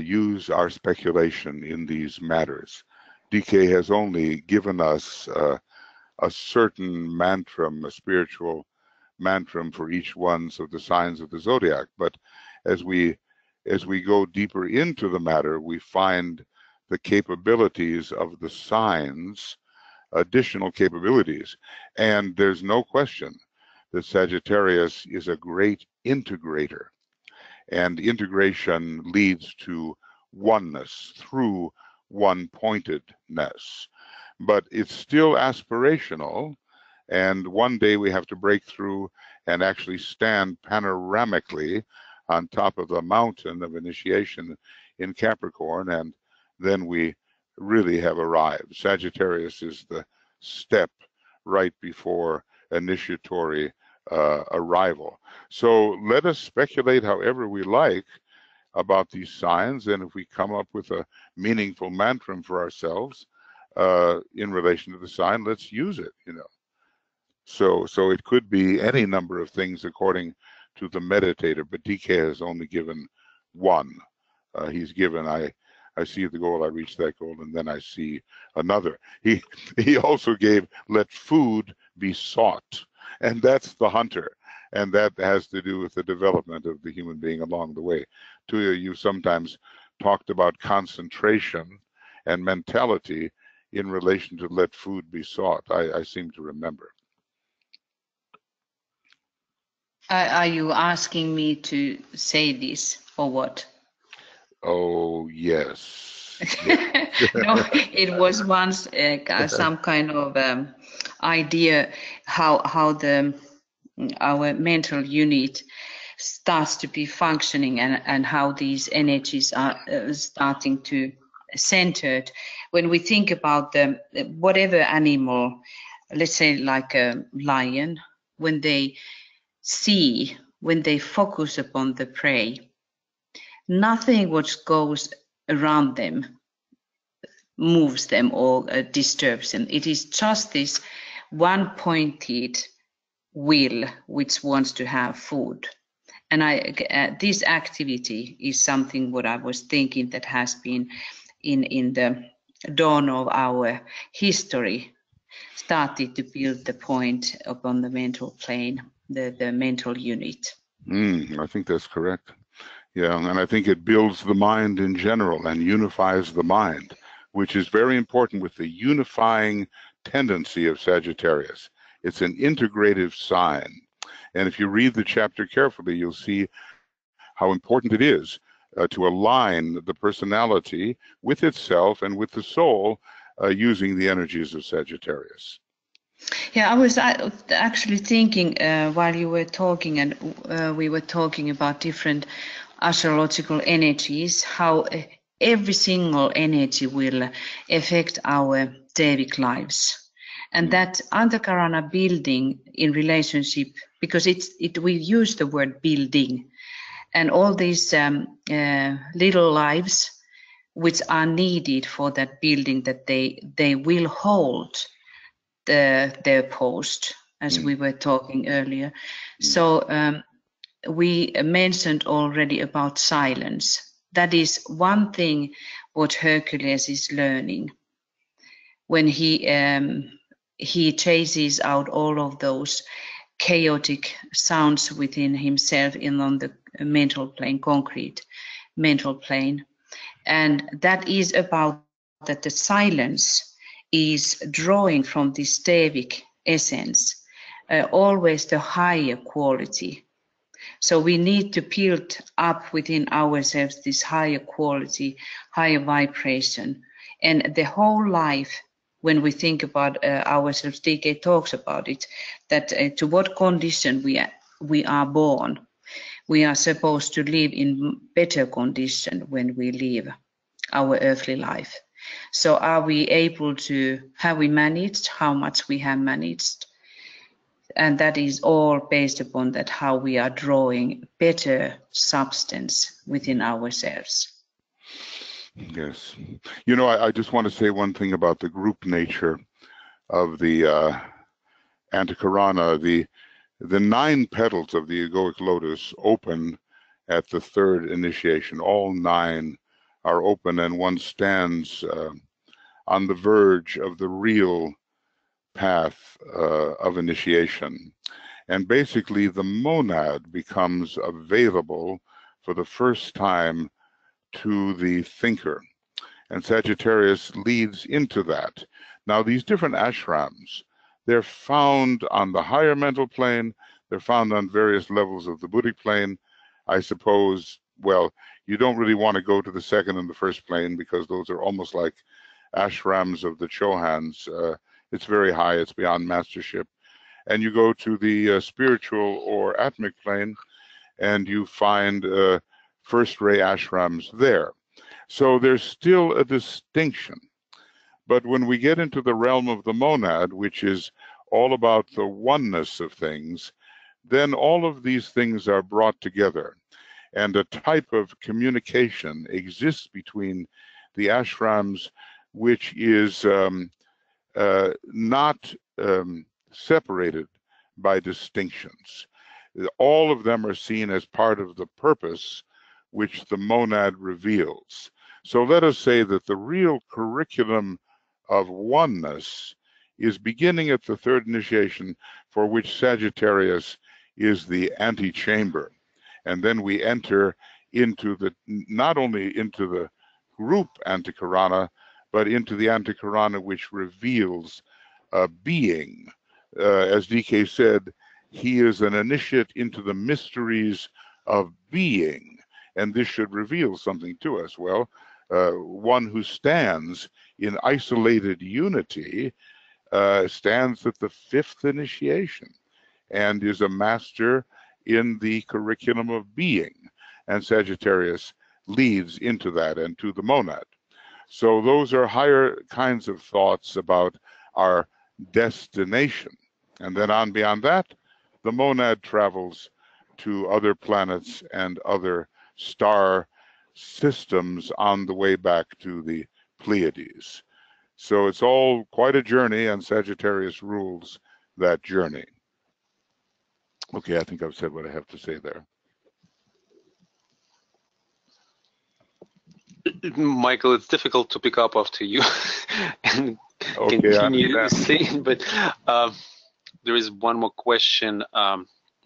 use our speculation in these matters. D.K. has only given us a certain mantram, a spiritual mantram for each one of the signs of the zodiac. But as we go deeper into the matter, we find the capabilities of the signs, additional capabilities. And there's no question that Sagittarius is a great integrator. And integration leads to oneness through one-pointedness. But it's still aspirational. And one day we have to break through and actually stand panoramically on top of the mountain of initiation in Capricorn, and then we really have arrived. Sagittarius is the step right before initiatory arrival. So let us speculate however we like about these signs, and if we come up with a meaningful mantram for ourselves in relation to the sign, let's use it, you know. So it could be any number of things according to the meditator, but DK has only given one. He's given, I see the goal, I reach that goal, and then I see another. He also gave, let food be sought, and that's the hunter, and that has to do with the development of the human being along the way. Tuija, you sometimes talked about concentration and mentality in relation to let food be sought. I seem to remember. Are you asking me to say this or what? Oh, yes. No, it was once some kind of idea how our mental unit starts to be functioning, and how these energies are starting to centered. When we think about whatever animal, let's say like a lion, when they focus upon the prey, nothing which goes around them moves them or disturbs them. It is just this one-pointed will which wants to have food. And this activity is something what I was thinking that has been in the dawn of our history, started to build the point upon the mental plane, the mental unit. I think that's correct. Yeah, and I think it builds the mind in general and unifies the mind, which is very important with the unifying tendency of Sagittarius. It's an integrative sign. And if you read the chapter carefully, you'll see how important it is to align the personality with itself and with the soul, using the energies of Sagittarius. Yeah, I was actually thinking while you were talking, and we were talking about different astrological energies, how every single energy will affect our Devic lives. And that Antahkarana building in relationship, because we use the word building, and all these little lives which are needed for that building, that they will hold their post, as we were talking earlier. So we mentioned already about silence. That is one thing what Hercules is learning when he chases out all of those chaotic sounds within himself in on the mental plane, concrete mental plane. And that is about that the silence is drawing from this Devic essence, always the higher quality. So we need to build up within ourselves this higher quality, higher vibration. And the whole life, when we think about ourselves, D.K. talks about it, that to what condition we are born. We are supposed to live in better condition when we live our earthly life. So are we able to, have we managed, how much we have managed? And that is all based upon that, how we are drawing better substance within ourselves. Yes. You know, I just want to say one thing about the group nature of the Antahkarana. The nine petals of the egoic lotus open at the third initiation. All nine are open, and one stands on the verge of the real path of initiation. And basically, the monad becomes available for the first time to the thinker. And Sagittarius leads into that. Now, these different ashrams, they're found on the higher mental plane. They're found on various levels of the buddhic plane. I suppose, well, you don't really want to go to the second and the first plane, because those are almost like ashrams of the Chohans. It's very high. It's beyond mastership. And you go to the spiritual or atmic plane, and you find first ray ashrams there. So there's still a distinction. But when we get into the realm of the monad, which is all about the oneness of things, then all of these things are brought together. And a type of communication exists between the ashrams, which is not separated by distinctions. All of them are seen as part of the purpose which the monad reveals. So let us say that the real curriculum of oneness is beginning at the third initiation, for which Sagittarius is the antechamber. And then we enter into the, not only into the group Antahkarana, but into the Antahkarana which reveals a being. As D.K. said, he is an initiate into the mysteries of being, and this should reveal something to us. Well, one who stands in isolated unity stands at the fifth initiation and is a master in the curriculum of being, and Sagittarius leads into that and to the monad. So those are higher kinds of thoughts about our destination. And then on beyond that, the monad travels to other planets and other star systems on the way back to the Pleiades. So it's all quite a journey, and Sagittarius rules that journey. Okay, I think I've said what I have to say there. Michael, it's difficult to pick up after you and okay, continue saying, but there is one more question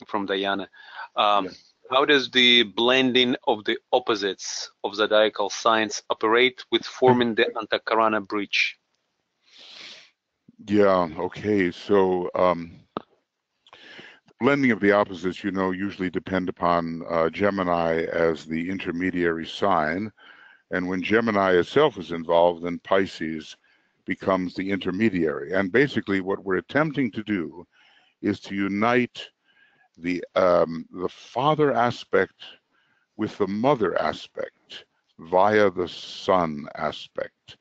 from Diana. Yes. How does the blending of the opposites of zodiacal signs operate with forming the Antahkarana bridge? Yeah, okay, so Blending of the opposites, you know, usually depend upon Gemini as the intermediary sign. And when Gemini itself is involved, then Pisces becomes the intermediary. And basically what we're attempting to do is to unite the father aspect with the mother aspect via the sun aspect.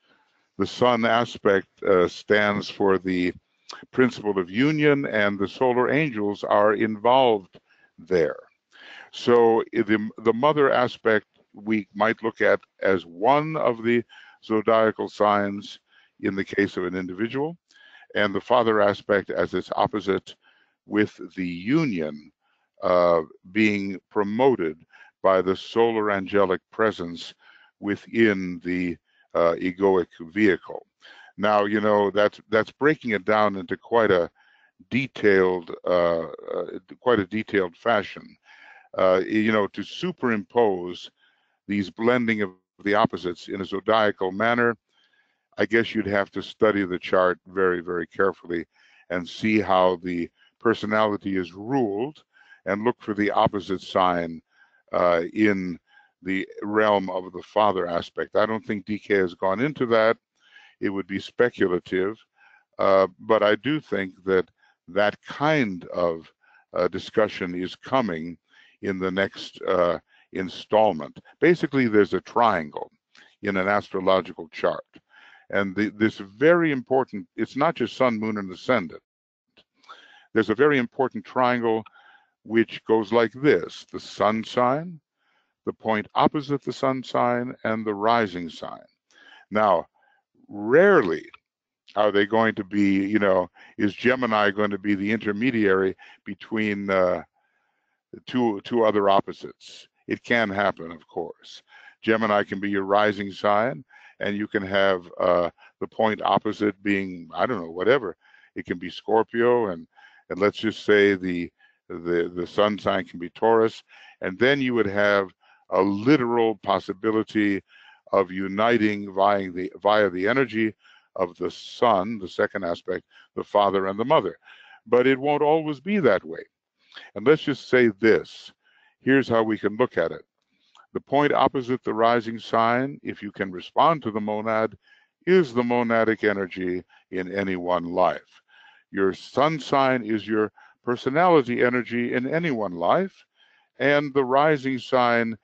The sun aspect stands for the principle of union, and the solar angels are involved there. So the mother aspect we might look at as one of the zodiacal signs in the case of an individual, and the father aspect as its opposite, with the union being promoted by the solar angelic presence within the egoic vehicle. Now, you know, that's breaking it down into quite a detailed fashion. You know, to superimpose these blending of the opposites in a zodiacal manner, I guess you'd have to study the chart very, very carefully and see how the personality is ruled, and look for the opposite sign in the realm of the father aspect. I don't think DK has gone into that. It would be speculative, but I do think that that kind of discussion is coming in the next installment. Basically, there's a triangle in an astrological chart. And this very important, it's not just sun, moon, and ascendant. There's a very important triangle which goes like this: the sun sign, the point opposite the sun sign, and the rising sign. Now, rarely are they going to be, you know, is Gemini going to be the intermediary between two other opposites? It can happen, of course. Gemini can be your rising sign, and you can have the point opposite being, I don't know, whatever. It can be Scorpio, and let's just say the sun sign can be Taurus, and then you would have a literal possibility of uniting via the energy of the sun, the second aspect, the father and the mother. But it won't always be that way. And let's just say this. Here's how we can look at it. The point opposite the rising sign, if you can respond to the monad, is the monadic energy in any one life. Your sun sign is your personality energy in any one life, and the rising sign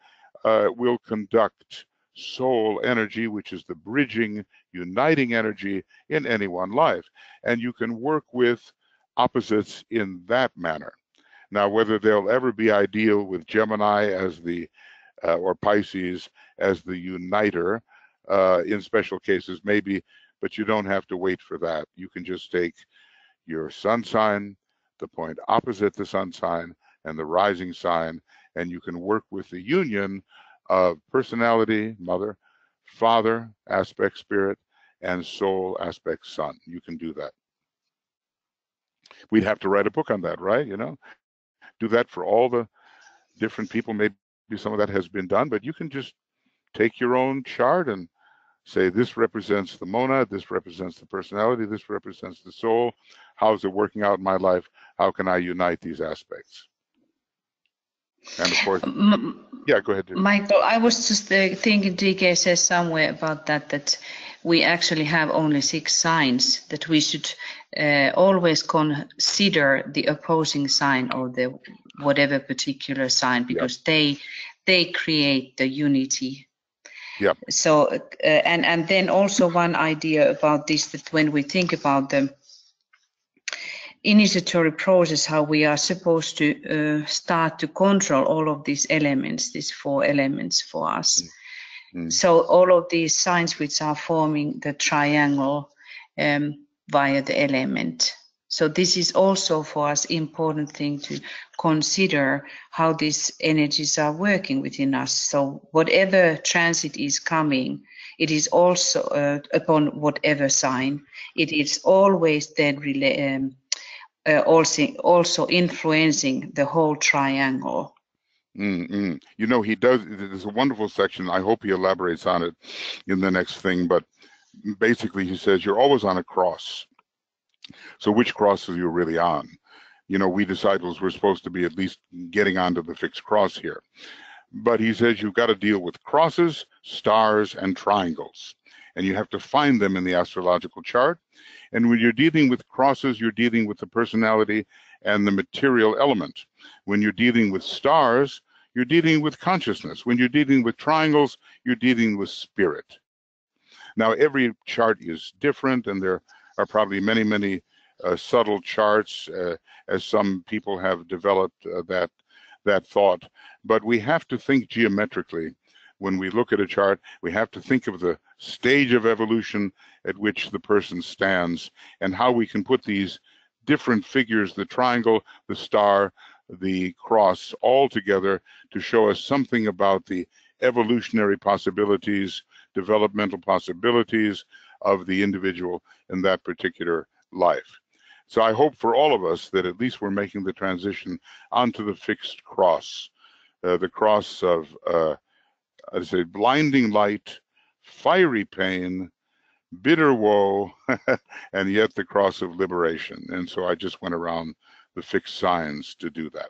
will conduct soul energy, which is the bridging, uniting energy in any one life. And you can work with opposites in that manner. Now, whether they'll ever be ideal with Gemini as the or Pisces as the uniter in special cases, maybe, but you don't have to wait for that. You can just take your sun sign, the point opposite the sun sign, and the rising sign, and you can work with the union of personality, mother, father, aspect spirit, and soul, aspect sun. You can do that. We'd have to write a book on that, right? You know, do that for all the different people. Maybe some of that has been done, but you can just take your own chart and say, this represents the monad, this represents the personality, this represents the soul. How's it working out in my life? How can I unite these aspects? And of course, yeah, go ahead, David. Michael, I was just thinking DK says somewhere about that we actually have only 6 signs, that we should always consider the opposing sign or the whatever particular sign, because they create the unity. Yeah. So and then also one idea about this, that when we think about the initiatory process, how we are supposed to start to control all of these elements, these 4 elements for us. Mm-hmm. So all of these signs which are forming the triangle via the element. So this is also for us important thing to consider, how these energies are working within us. So whatever transit is coming, it is also upon whatever sign, it is always then also influencing the whole triangle. Mm-hmm. You know, he does. There's a wonderful section. I hope he elaborates on it in the next thing. But basically, he says you're always on a cross. So which cross are you really on? you know, we disciples were supposed to be at least getting onto the fixed cross here. But he says you've got to deal with crosses, stars, and triangles, and you have to find them in the astrological chart. And when you're dealing with crosses, you're dealing with the personality and the material element. When you're dealing with stars, you're dealing with consciousness. When you're dealing with triangles, you're dealing with spirit. Now, every chart is different, and there are probably many, many subtle charts, as some people have developed that thought. But we have to think geometrically. When we look at a chart, we have to think of the stage of evolution at which the person stands and how we can put these different figures, the triangle, the star, the cross, all together to show us something about the evolutionary possibilities, developmental possibilities of the individual in that particular life. So I hope for all of us that at least we're making the transition onto the fixed cross, the cross of, I'd say, blinding light, fiery pain, bitter woe, and yet the cross of liberation. And so I just went around the fixed signs to do that.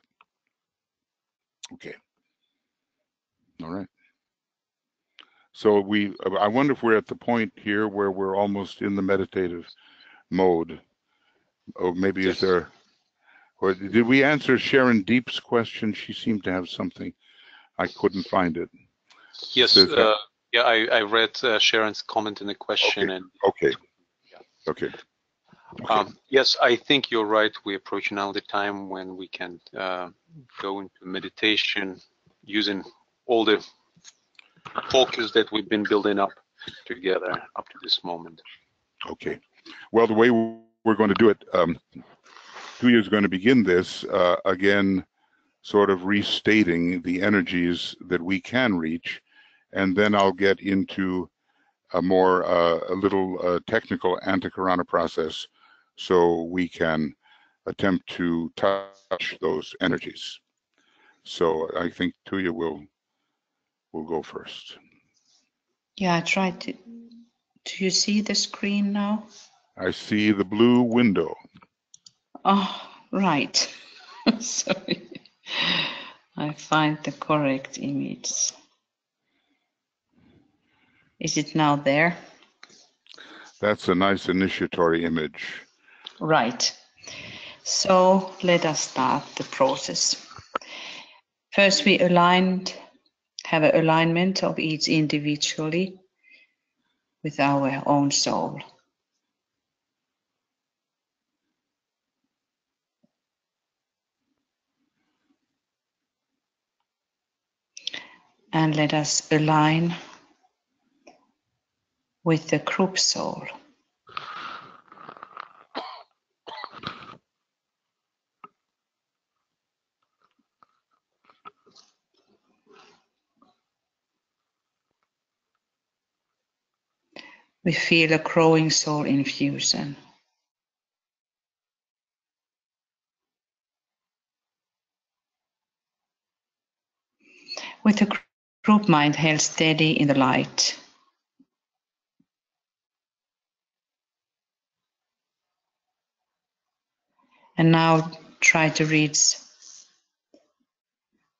Okay. All right. So I wonder if we're at the point here where we're almost in the meditative mode. Oh, maybe yes. Is there, or did we answer Sharon Deep's question? She seemed to have something. I couldn't find it. Yes. Yeah, I read Sharon's comment in the question. Okay. And okay. Yeah. Okay. Okay. Yes, I think you're right. We approach now the time when we can go into meditation using all the focus that we've been building up together up to this moment. Okay. Well, the way we're going to do it, Tuija is going to begin this again, sort of restating the energies that we can reach, and then I'll get into a more a little technical Antahkarana process so we can attempt to touch those energies. So I think Tuija will go first. Yeah, I tried to. Do you see the screen now? I see the blue window. Oh, right. Sorry. I find the correct image. Is it now there? That's a nice initiatory image. Right. So let us start the process. First, we have an alignment of each individually with our own soul. And let us align with the group soul. We feel a growing soul infusion. With the group mind held steady in the light. And now try to reach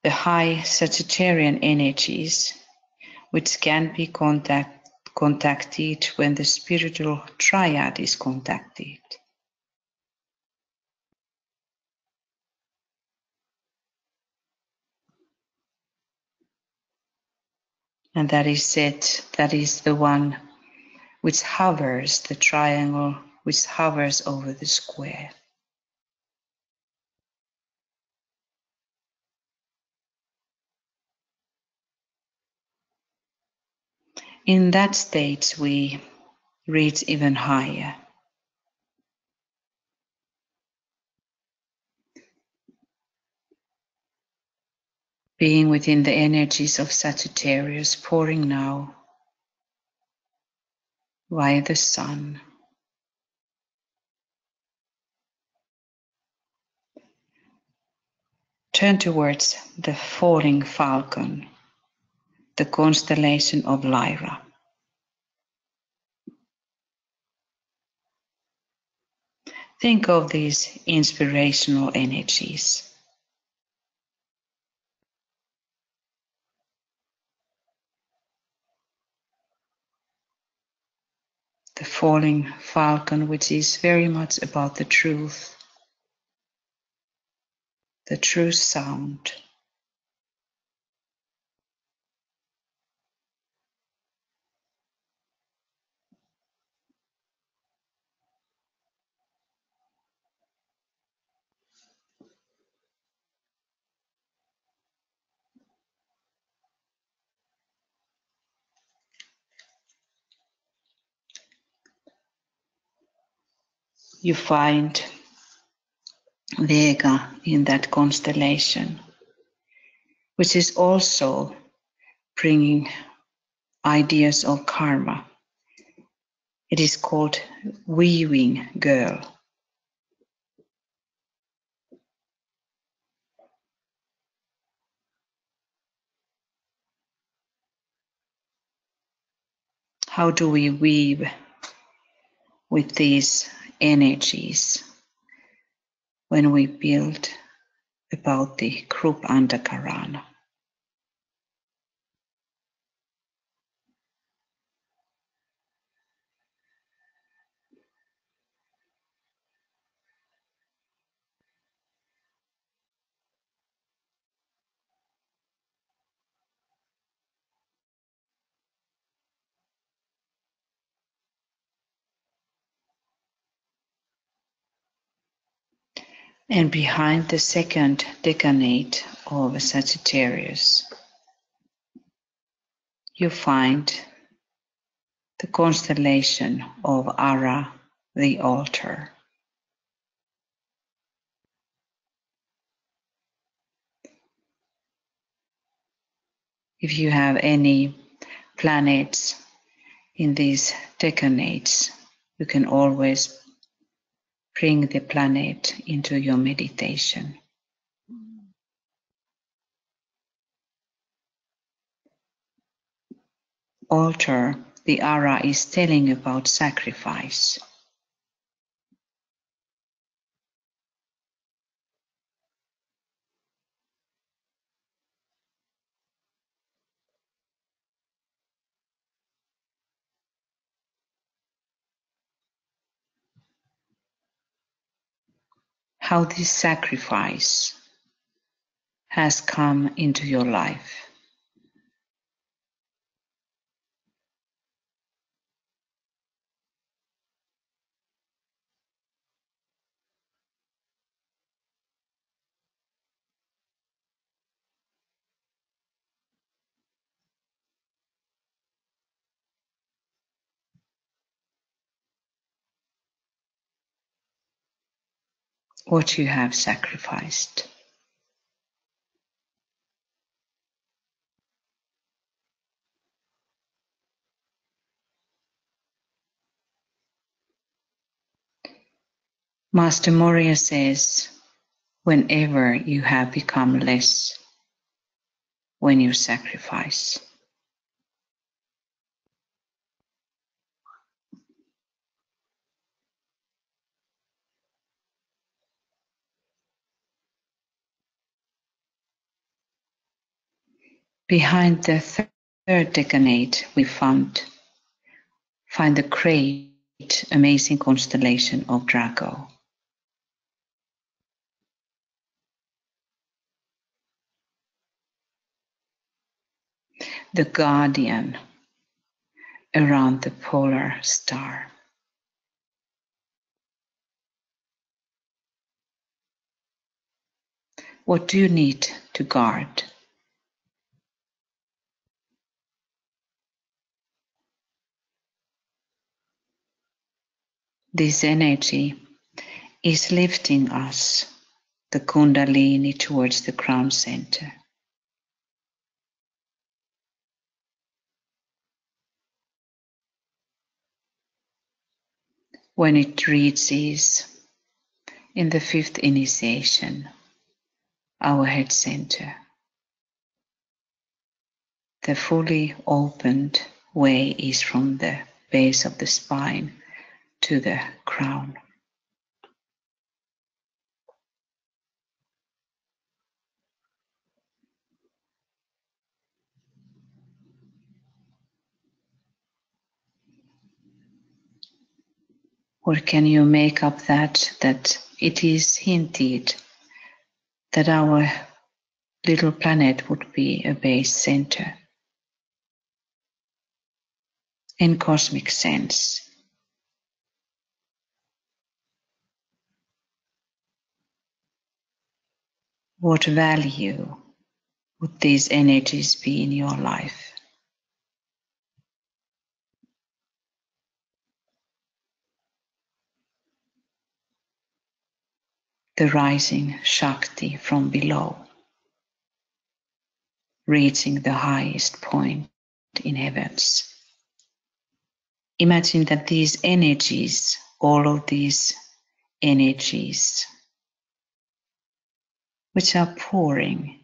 the high Sagittarian energies, which can be contacted when the spiritual triad is contacted. And that is it, that is the one which hovers, the triangle which hovers over the square. In that state, we reach even higher. Being within the energies of Sagittarius, pouring now via the sun. Turn towards the falling falcon, the constellation of Lyra. Think of these inspirational energies. The falling falcon, which is very much about the truth, the true sound. You find Vega in that constellation, which is also bringing ideas of karma. It is called Weaving Girl. How do we weave with these energies when we build about the group Antahkarana? And behind the second decanate of Sagittarius, you find the constellation of Ara, the altar. If you have any planets in these decanates, you can always bring the planet into your meditation. Altar, the Ara is telling about sacrifice. How this sacrifice has come into your life. What you have sacrificed. Master Moria says, whenever you have become less, when you sacrifice. Behind the third decanate, we find the great, amazing constellation of Draco. The guardian around the polar star. What do you need to guard? This energy is lifting us, the Kundalini, towards the crown center. When it reaches in the fifth initiation, our head center, the fully opened way is from the base of the spine to the crown. Or can you make up that it is hinted that our little planet would be a base center in cosmic sense? What value would these energies be in your life? The rising Shakti from below, reaching the highest point in heavens. Imagine that these energies, all of these energies, which are pouring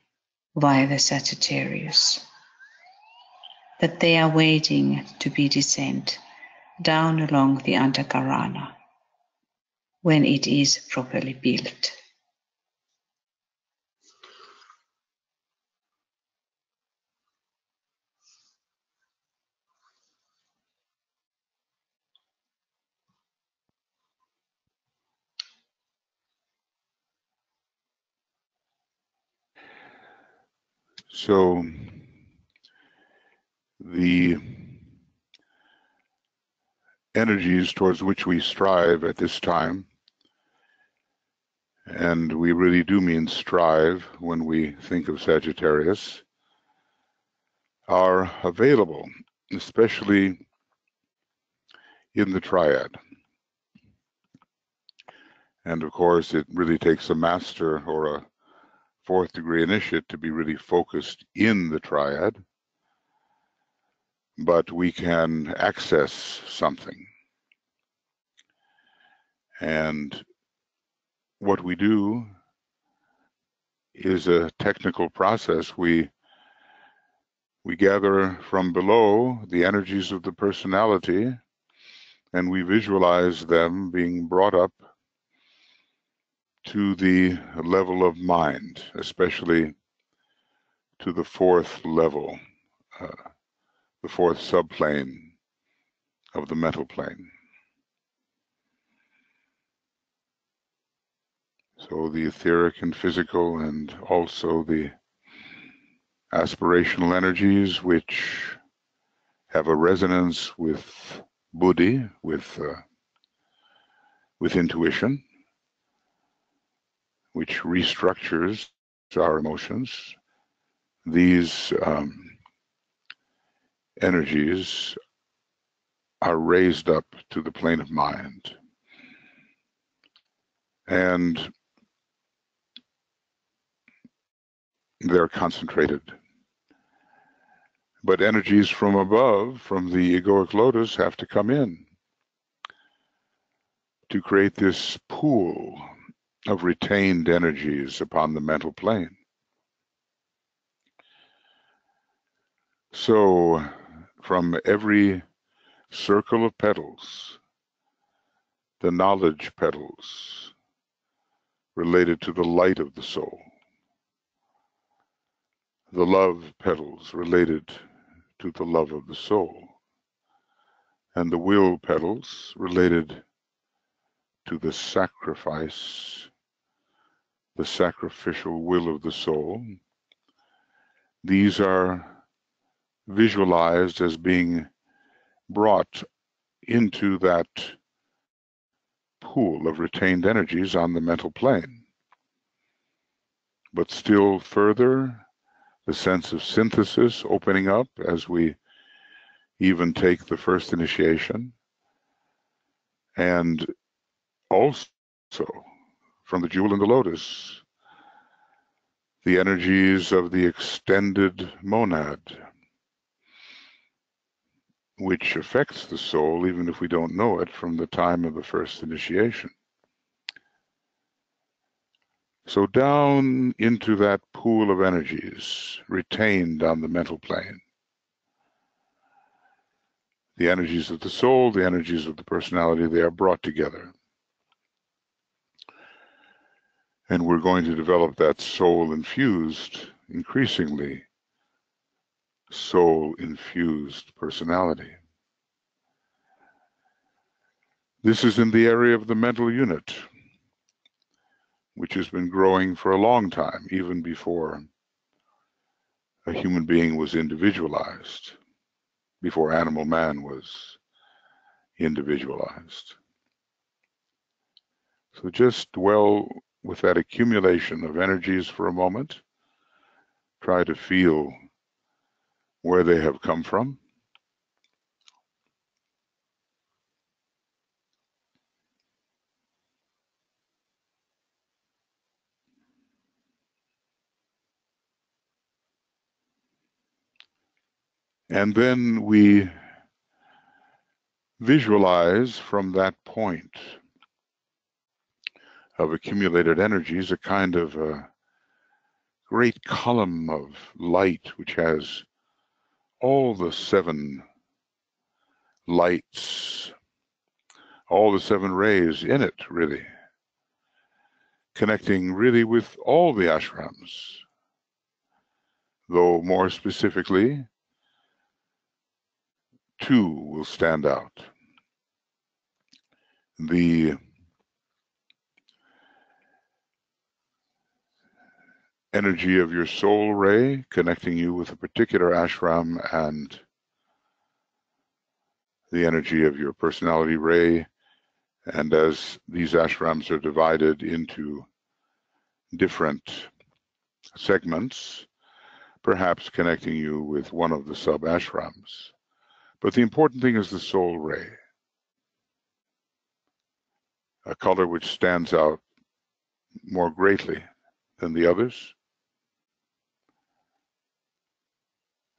via the Sagittarius, that they are waiting to be descent down along the Antahkarana when it is properly built. So the energies towards which we strive at this time, and we really do mean strive when we think of Sagittarius, are available, especially in the triad. And of course, it really takes a master or a fourth degree initiate to be really focused in the triad, but we can access something. And what we do is a technical process. We gather from below the energies of the personality, and we visualize them being brought up to the level of mind, especially to the fourth level, the fourth subplane of the mental plane. So the etheric and physical, and also the aspirational energies, which have a resonance with buddhi, with intuition, which restructures our emotions. These energies are raised up to the plane of mind. And they're concentrated. But energies from above, from the egoic lotus, have to come in to create this pool of retained energies upon the mental plane. So from every circle of petals, the knowledge petals related to the light of the soul, the love petals related to the love of the soul, and the will petals related to the sacrifice, the sacrificial will of the soul. These are visualized as being brought into that pool of retained energies on the mental plane. But still further, the sense of synthesis opening up as we even take the first initiation. And also from the jewel and the lotus, the energies of the extended monad, which affects the soul even if we don't know it from the time of the first initiation. So down into that pool of energies retained on the mental plane. The energies of the soul, the energies of the personality, they are brought together. And we're going to develop that soul-infused, increasingly soul-infused personality. This is in the area of the mental unit, which has been growing for a long time, even before a human being was individualized, before animal man was individualized. So just dwell with that accumulation of energies for a moment. Try to feel where they have come from. And then we visualize from that point of accumulated energies a kind of a great column of light, which has all the seven lights, all the seven rays in it, really, connecting really with all the ashrams, though more specifically, two will stand out. The energy of your soul ray connecting you with a particular ashram, and the energy of your personality ray. And as these ashrams are divided into different segments, perhaps connecting you with one of the sub-ashrams. But the important thing is the soul ray, a color which stands out more greatly than the others.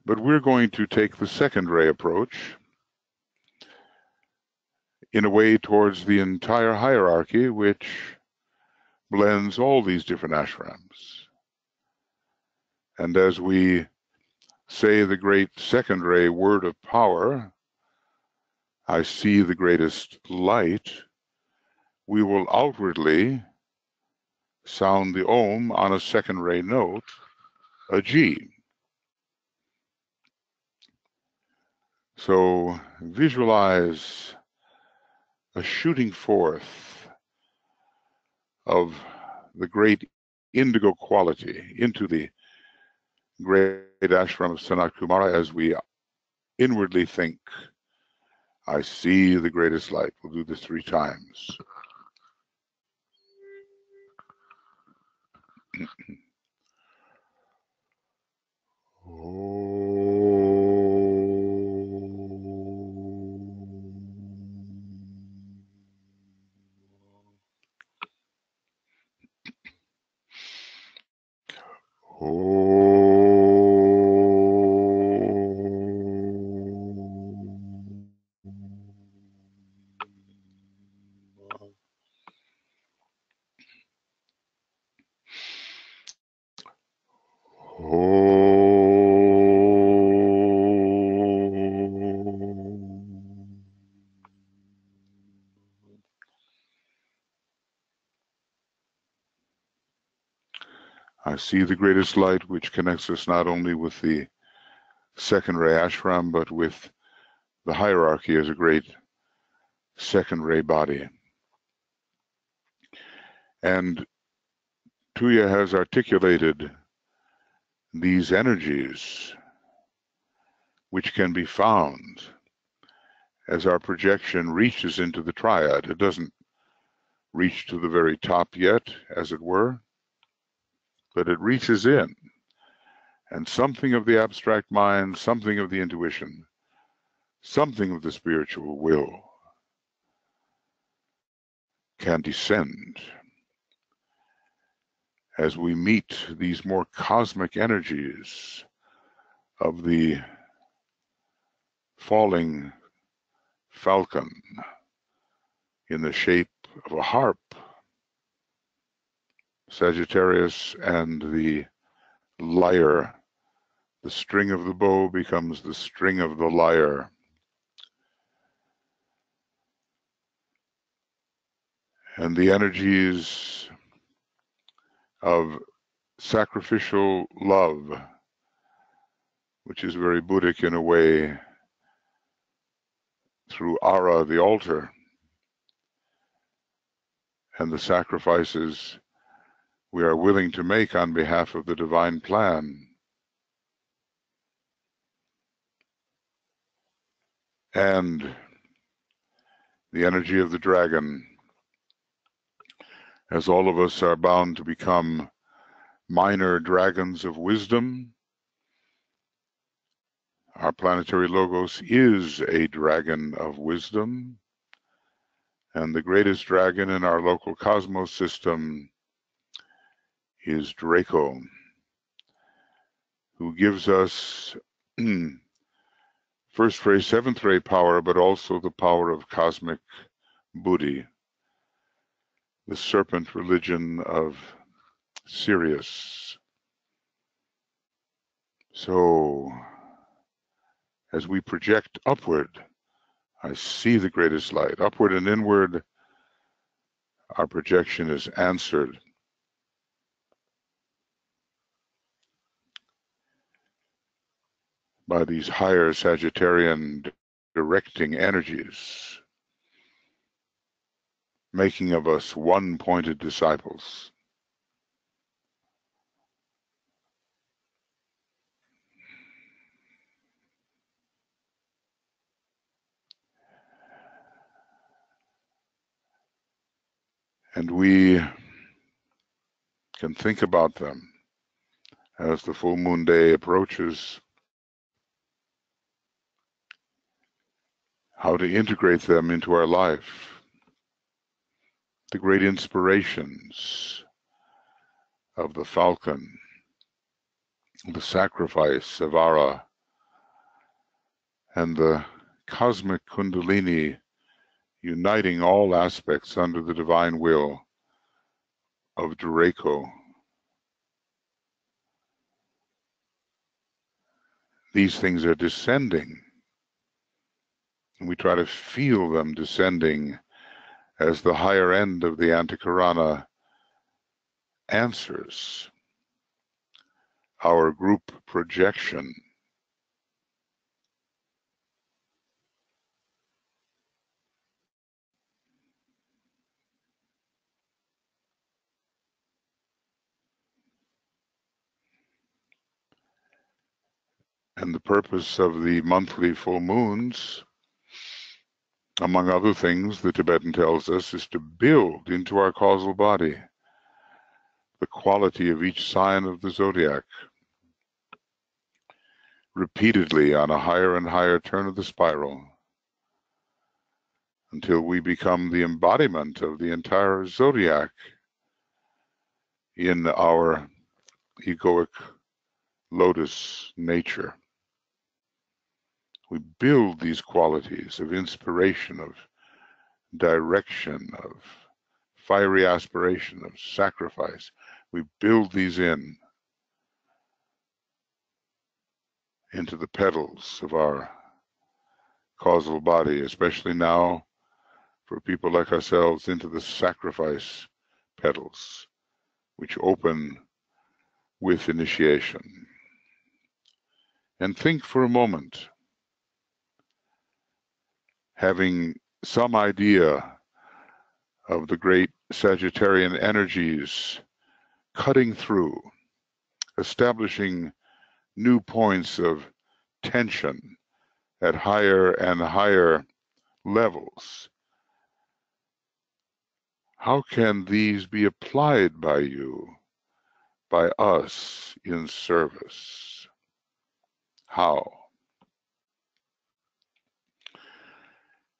But we're going to take the second ray approach in a way towards the entire hierarchy, which blends all these different ashrams. And as we say the great second ray word of power, I see the greatest light, we will outwardly sound the Om on a second ray note, a G. So visualize a shooting forth of the great indigo quality into the great ashram of Sanat Kumara as we inwardly think, I see the greatest light. We'll do this 3 times. See the greatest light, which connects us not only with the second ray ashram, but with the hierarchy as a great second ray body. And Tuija has articulated these energies, which can be found as our projection reaches into the triad. It doesn't reach to the very top yet, as it were, but it reaches in, and something of the abstract mind, something of the intuition, something of the spiritual will can descend as we meet these more cosmic energies of the falling falcon in the shape of a harp, Sagittarius, and the lyre. The string of the bow becomes the string of the lyre. And the energies of sacrificial love, which is very Buddhic in a way, through Ara, the altar, and the sacrifices we are willing to make on behalf of the divine plan. And the energy of the dragon, as all of us are bound to become minor dragons of wisdom. Our planetary logos is a dragon of wisdom, and the greatest dragon in our local cosmos system is Draco, who gives us first ray, seventh ray power, but also the power of cosmic buddhi, the serpent religion of Sirius. So, as we project upward, I see the greatest light. Upward and inward, our projection is answered. By these higher Sagittarian directing energies, making of us one-pointed disciples. And we can think about them as the full moon day approaches, how to integrate them into our life, the great inspirations of the falcon, the sacrifice of Ara, and the cosmic kundalini uniting all aspects under the divine will of Draco. These things are descending, and we try to feel them descending as the higher end of the Antahkarana answers our group projection. And the purpose of the monthly full moons, among other things, the Tibetan tells us, is to build into our causal body the quality of each sign of the zodiac, repeatedly on a higher and higher turn of the spiral, until we become the embodiment of the entire zodiac in our egoic lotus nature. We build these qualities of inspiration, of direction, of fiery aspiration, of sacrifice. We build these in into the petals of our causal body, especially now for people like ourselves, into the sacrifice petals, which open with initiation. And think for a moment, having some idea of the great Sagittarian energies cutting through, establishing new points of tension at higher and higher levels. How can these be applied by you, by us, in service? How?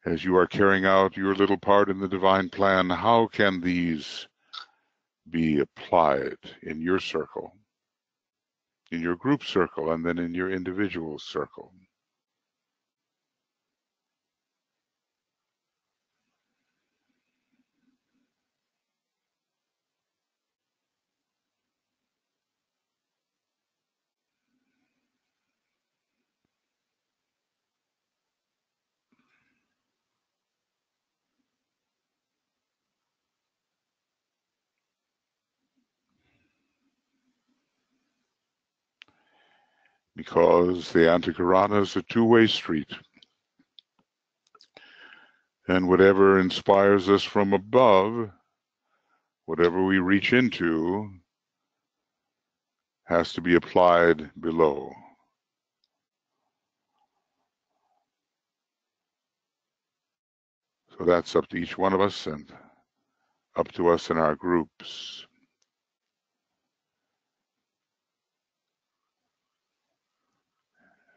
As you are carrying out your little part in the divine plan, how can these be applied in your circle, in your group circle, and then in your individual circle? Because the Antahkarana is a two-way street, and whatever inspires us from above whatever we reach into has to be applied below. So that's up to each one of us and up to us in our groups.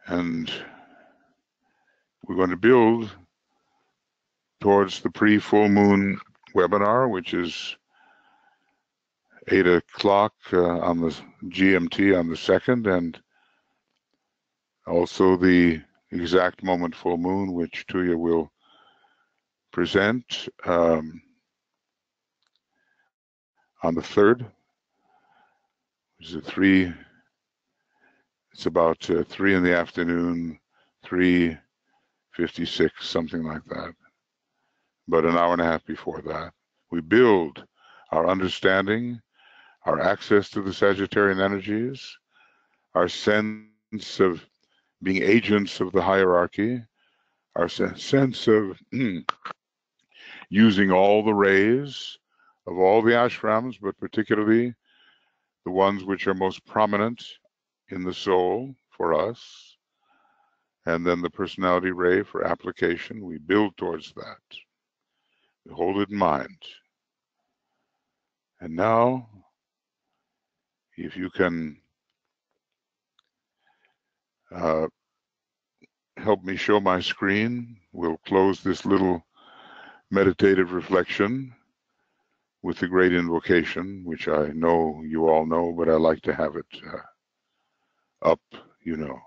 And we're going to build towards the pre-full moon webinar, which is 8 o'clock on the GMT on the 2nd, and also the exact moment full moon, which Tuija will present on the 3rd. It's about 3 in the afternoon, 3:56, something like that, but an hour and a half before that. We build our understanding, our access to the Sagittarian energies, our sense of being agents of the hierarchy, our sense of using all the rays of all the ashrams, but particularly the ones which are most prominent in the soul for us, and then the personality ray for application. We build towards that. We hold it in mind. And now, if you can help me show my screen, we'll close this little meditative reflection with the great invocation, which I know you all know, but I like to have it up, you know,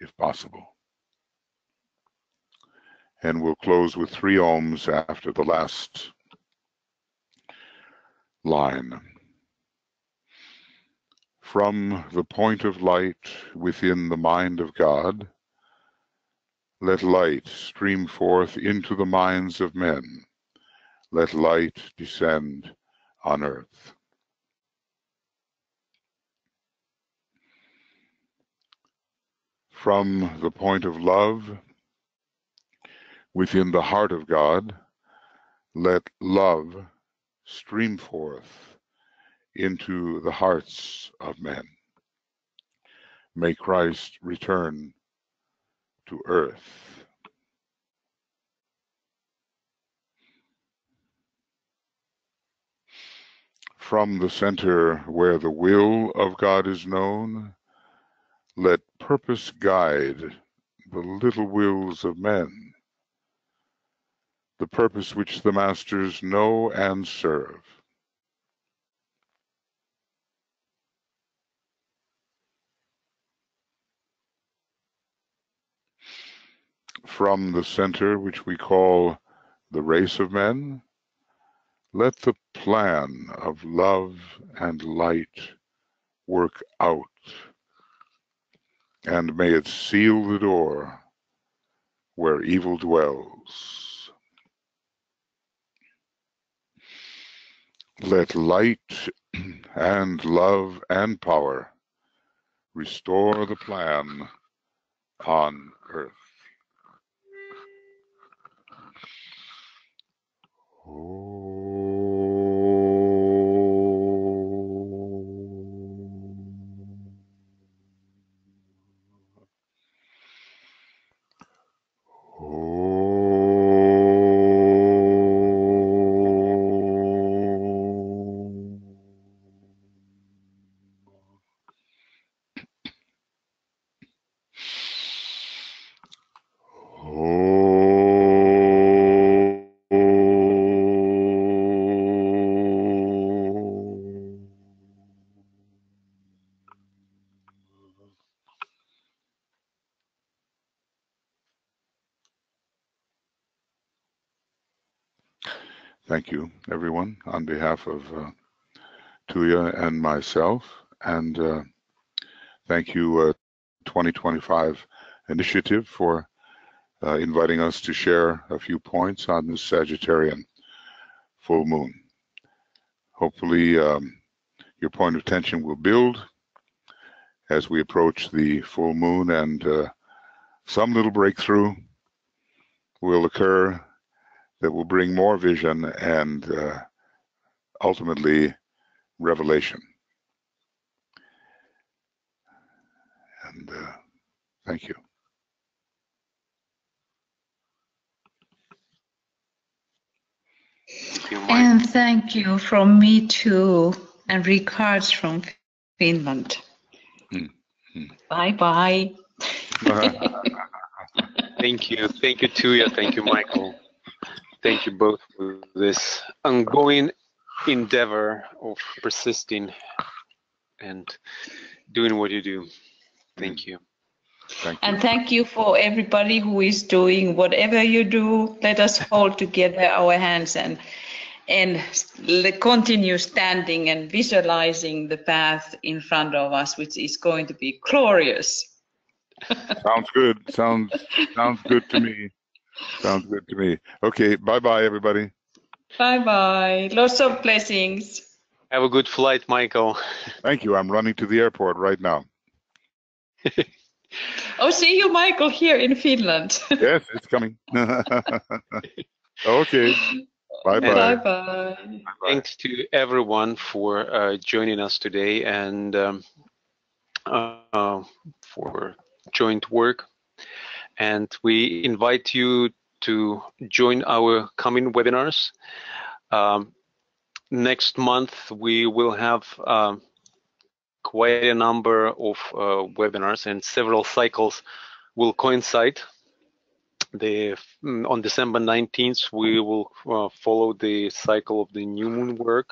if possible. And we'll close with 3 ohms after the last line. From the point of light within the mind of God, let light stream forth into the minds of men. Let light descend on earth. From the point of love within the heart of God, let love stream forth into the hearts of men. May Christ return to earth. From the center where the will of God is known, let purpose guide the little wills of men, the purpose which the masters know and serve. From the center which we call the race of men, let the plan of love and light work out, and may it seal the door where evil dwells. Let light and love and power restore the plan on earth. Thank you, everyone, on behalf of Tuija and myself, and thank you 2025 Initiative for inviting us to share a few points on this Sagittarian full moon. Hopefully your point of tension will build as we approach the full moon, and some little breakthrough will occur that will bring more vision and ultimately revelation. And thank you. And thank you from me too, and regards from Finland. Mm-hmm. Bye bye. Thank you. Thank you, Tuija. Thank you, Michael. Thank you both for this ongoing endeavor of persisting and doing what you do. Thank you. Thank you. And thank you for everybody who is doing whatever you do. Let us hold together our hands and continue standing and visualizing the path in front of us, which is going to be glorious. Sounds good. Sounds good to me. Sounds good to me. Okay, bye-bye, everybody. Bye-bye. Lots of blessings. Have a good flight, Michael. Thank you. I'm running to the airport right now. Oh, see you, Michael, here in Finland. Yes, it's coming. Okay. Bye-bye. Bye-bye. Thanks to everyone for joining us today and for joint work. And we invite you to join our coming webinars. Next month, we will have quite a number of webinars, and several cycles will coincide. On December 19th, we will follow the cycle of the new moon work,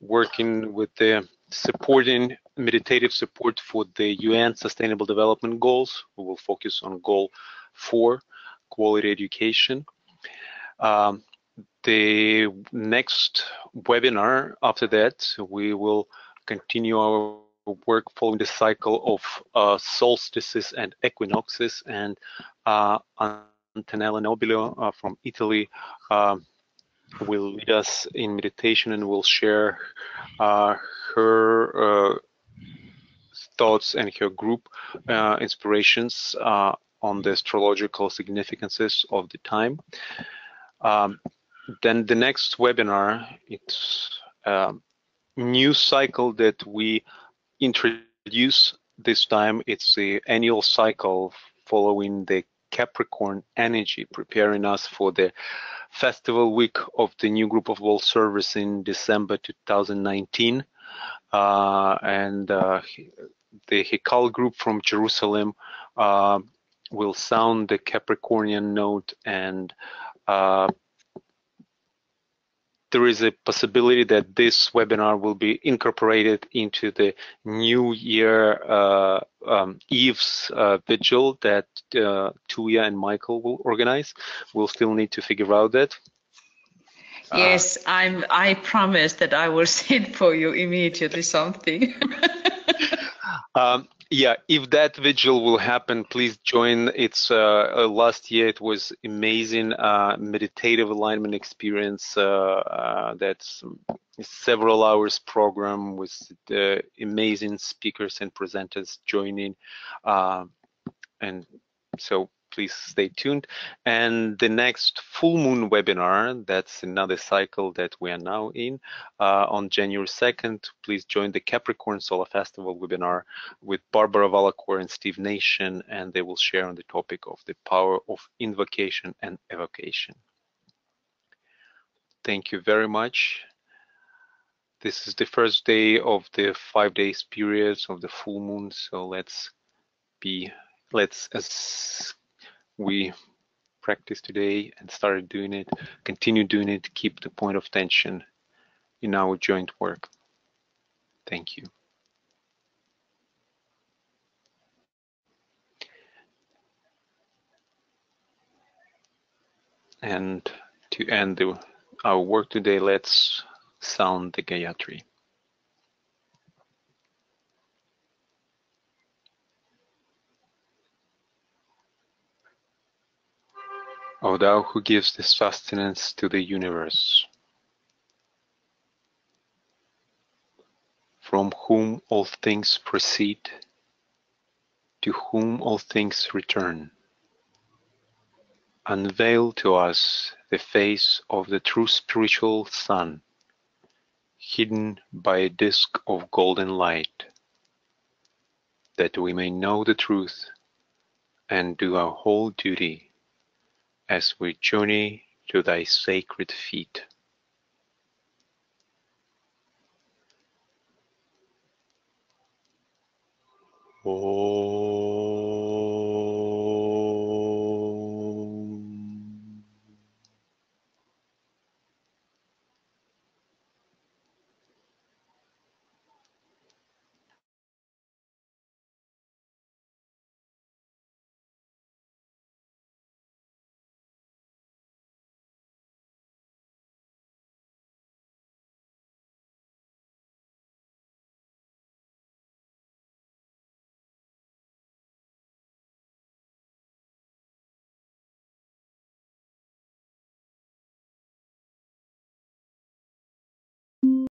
working with the supporting meditative support for the UN Sustainable Development Goals. We will focus on Goal 4, quality education. The next webinar after that, we will continue our work following the cycle of solstices and equinoxes, and Antonella Nobilo from Italy will lead us in meditation and will share her thoughts and her group inspirations on the astrological significances of the time. Then the next webinar, it's a new cycle that we introduce this time. It's the annual cycle following the Capricorn energy, preparing us for the festival week of the new group of world service in December 2019. And the Hikal group from Jerusalem will sound the Capricornian note, and there is a possibility that this webinar will be incorporated into the New Year Eve's vigil that Tuija and Michael will organize. We'll still need to figure out that. Yes, I promise that I will send for you immediately something. Yeah, if that vigil will happen, please join. It's last year it was amazing meditative alignment experience. That's several hours program with the amazing speakers and presenters joining, and so please stay tuned. And the next full moon webinar, that's another cycle that we are now in, on January 2nd, please join the Capricorn Solar Festival webinar with Barbara Valacour and Steve Nation, and they will share on the topic of the power of invocation and evocation. Thank you very much. This is the first day of the 5 days periods of the full moon, so let's, as we practiced today and started doing it, continue doing it, keep the point of tension in our joint work. Thank you. And to end our work today, let's sound the Gayatri. O Thou who gives the sustenance to the universe, from whom all things proceed, to whom all things return, unveil to us the face of the true spiritual Sun, hidden by a disk of golden light, that we may know the truth and do our whole duty as we journey to thy sacred feet. Oh.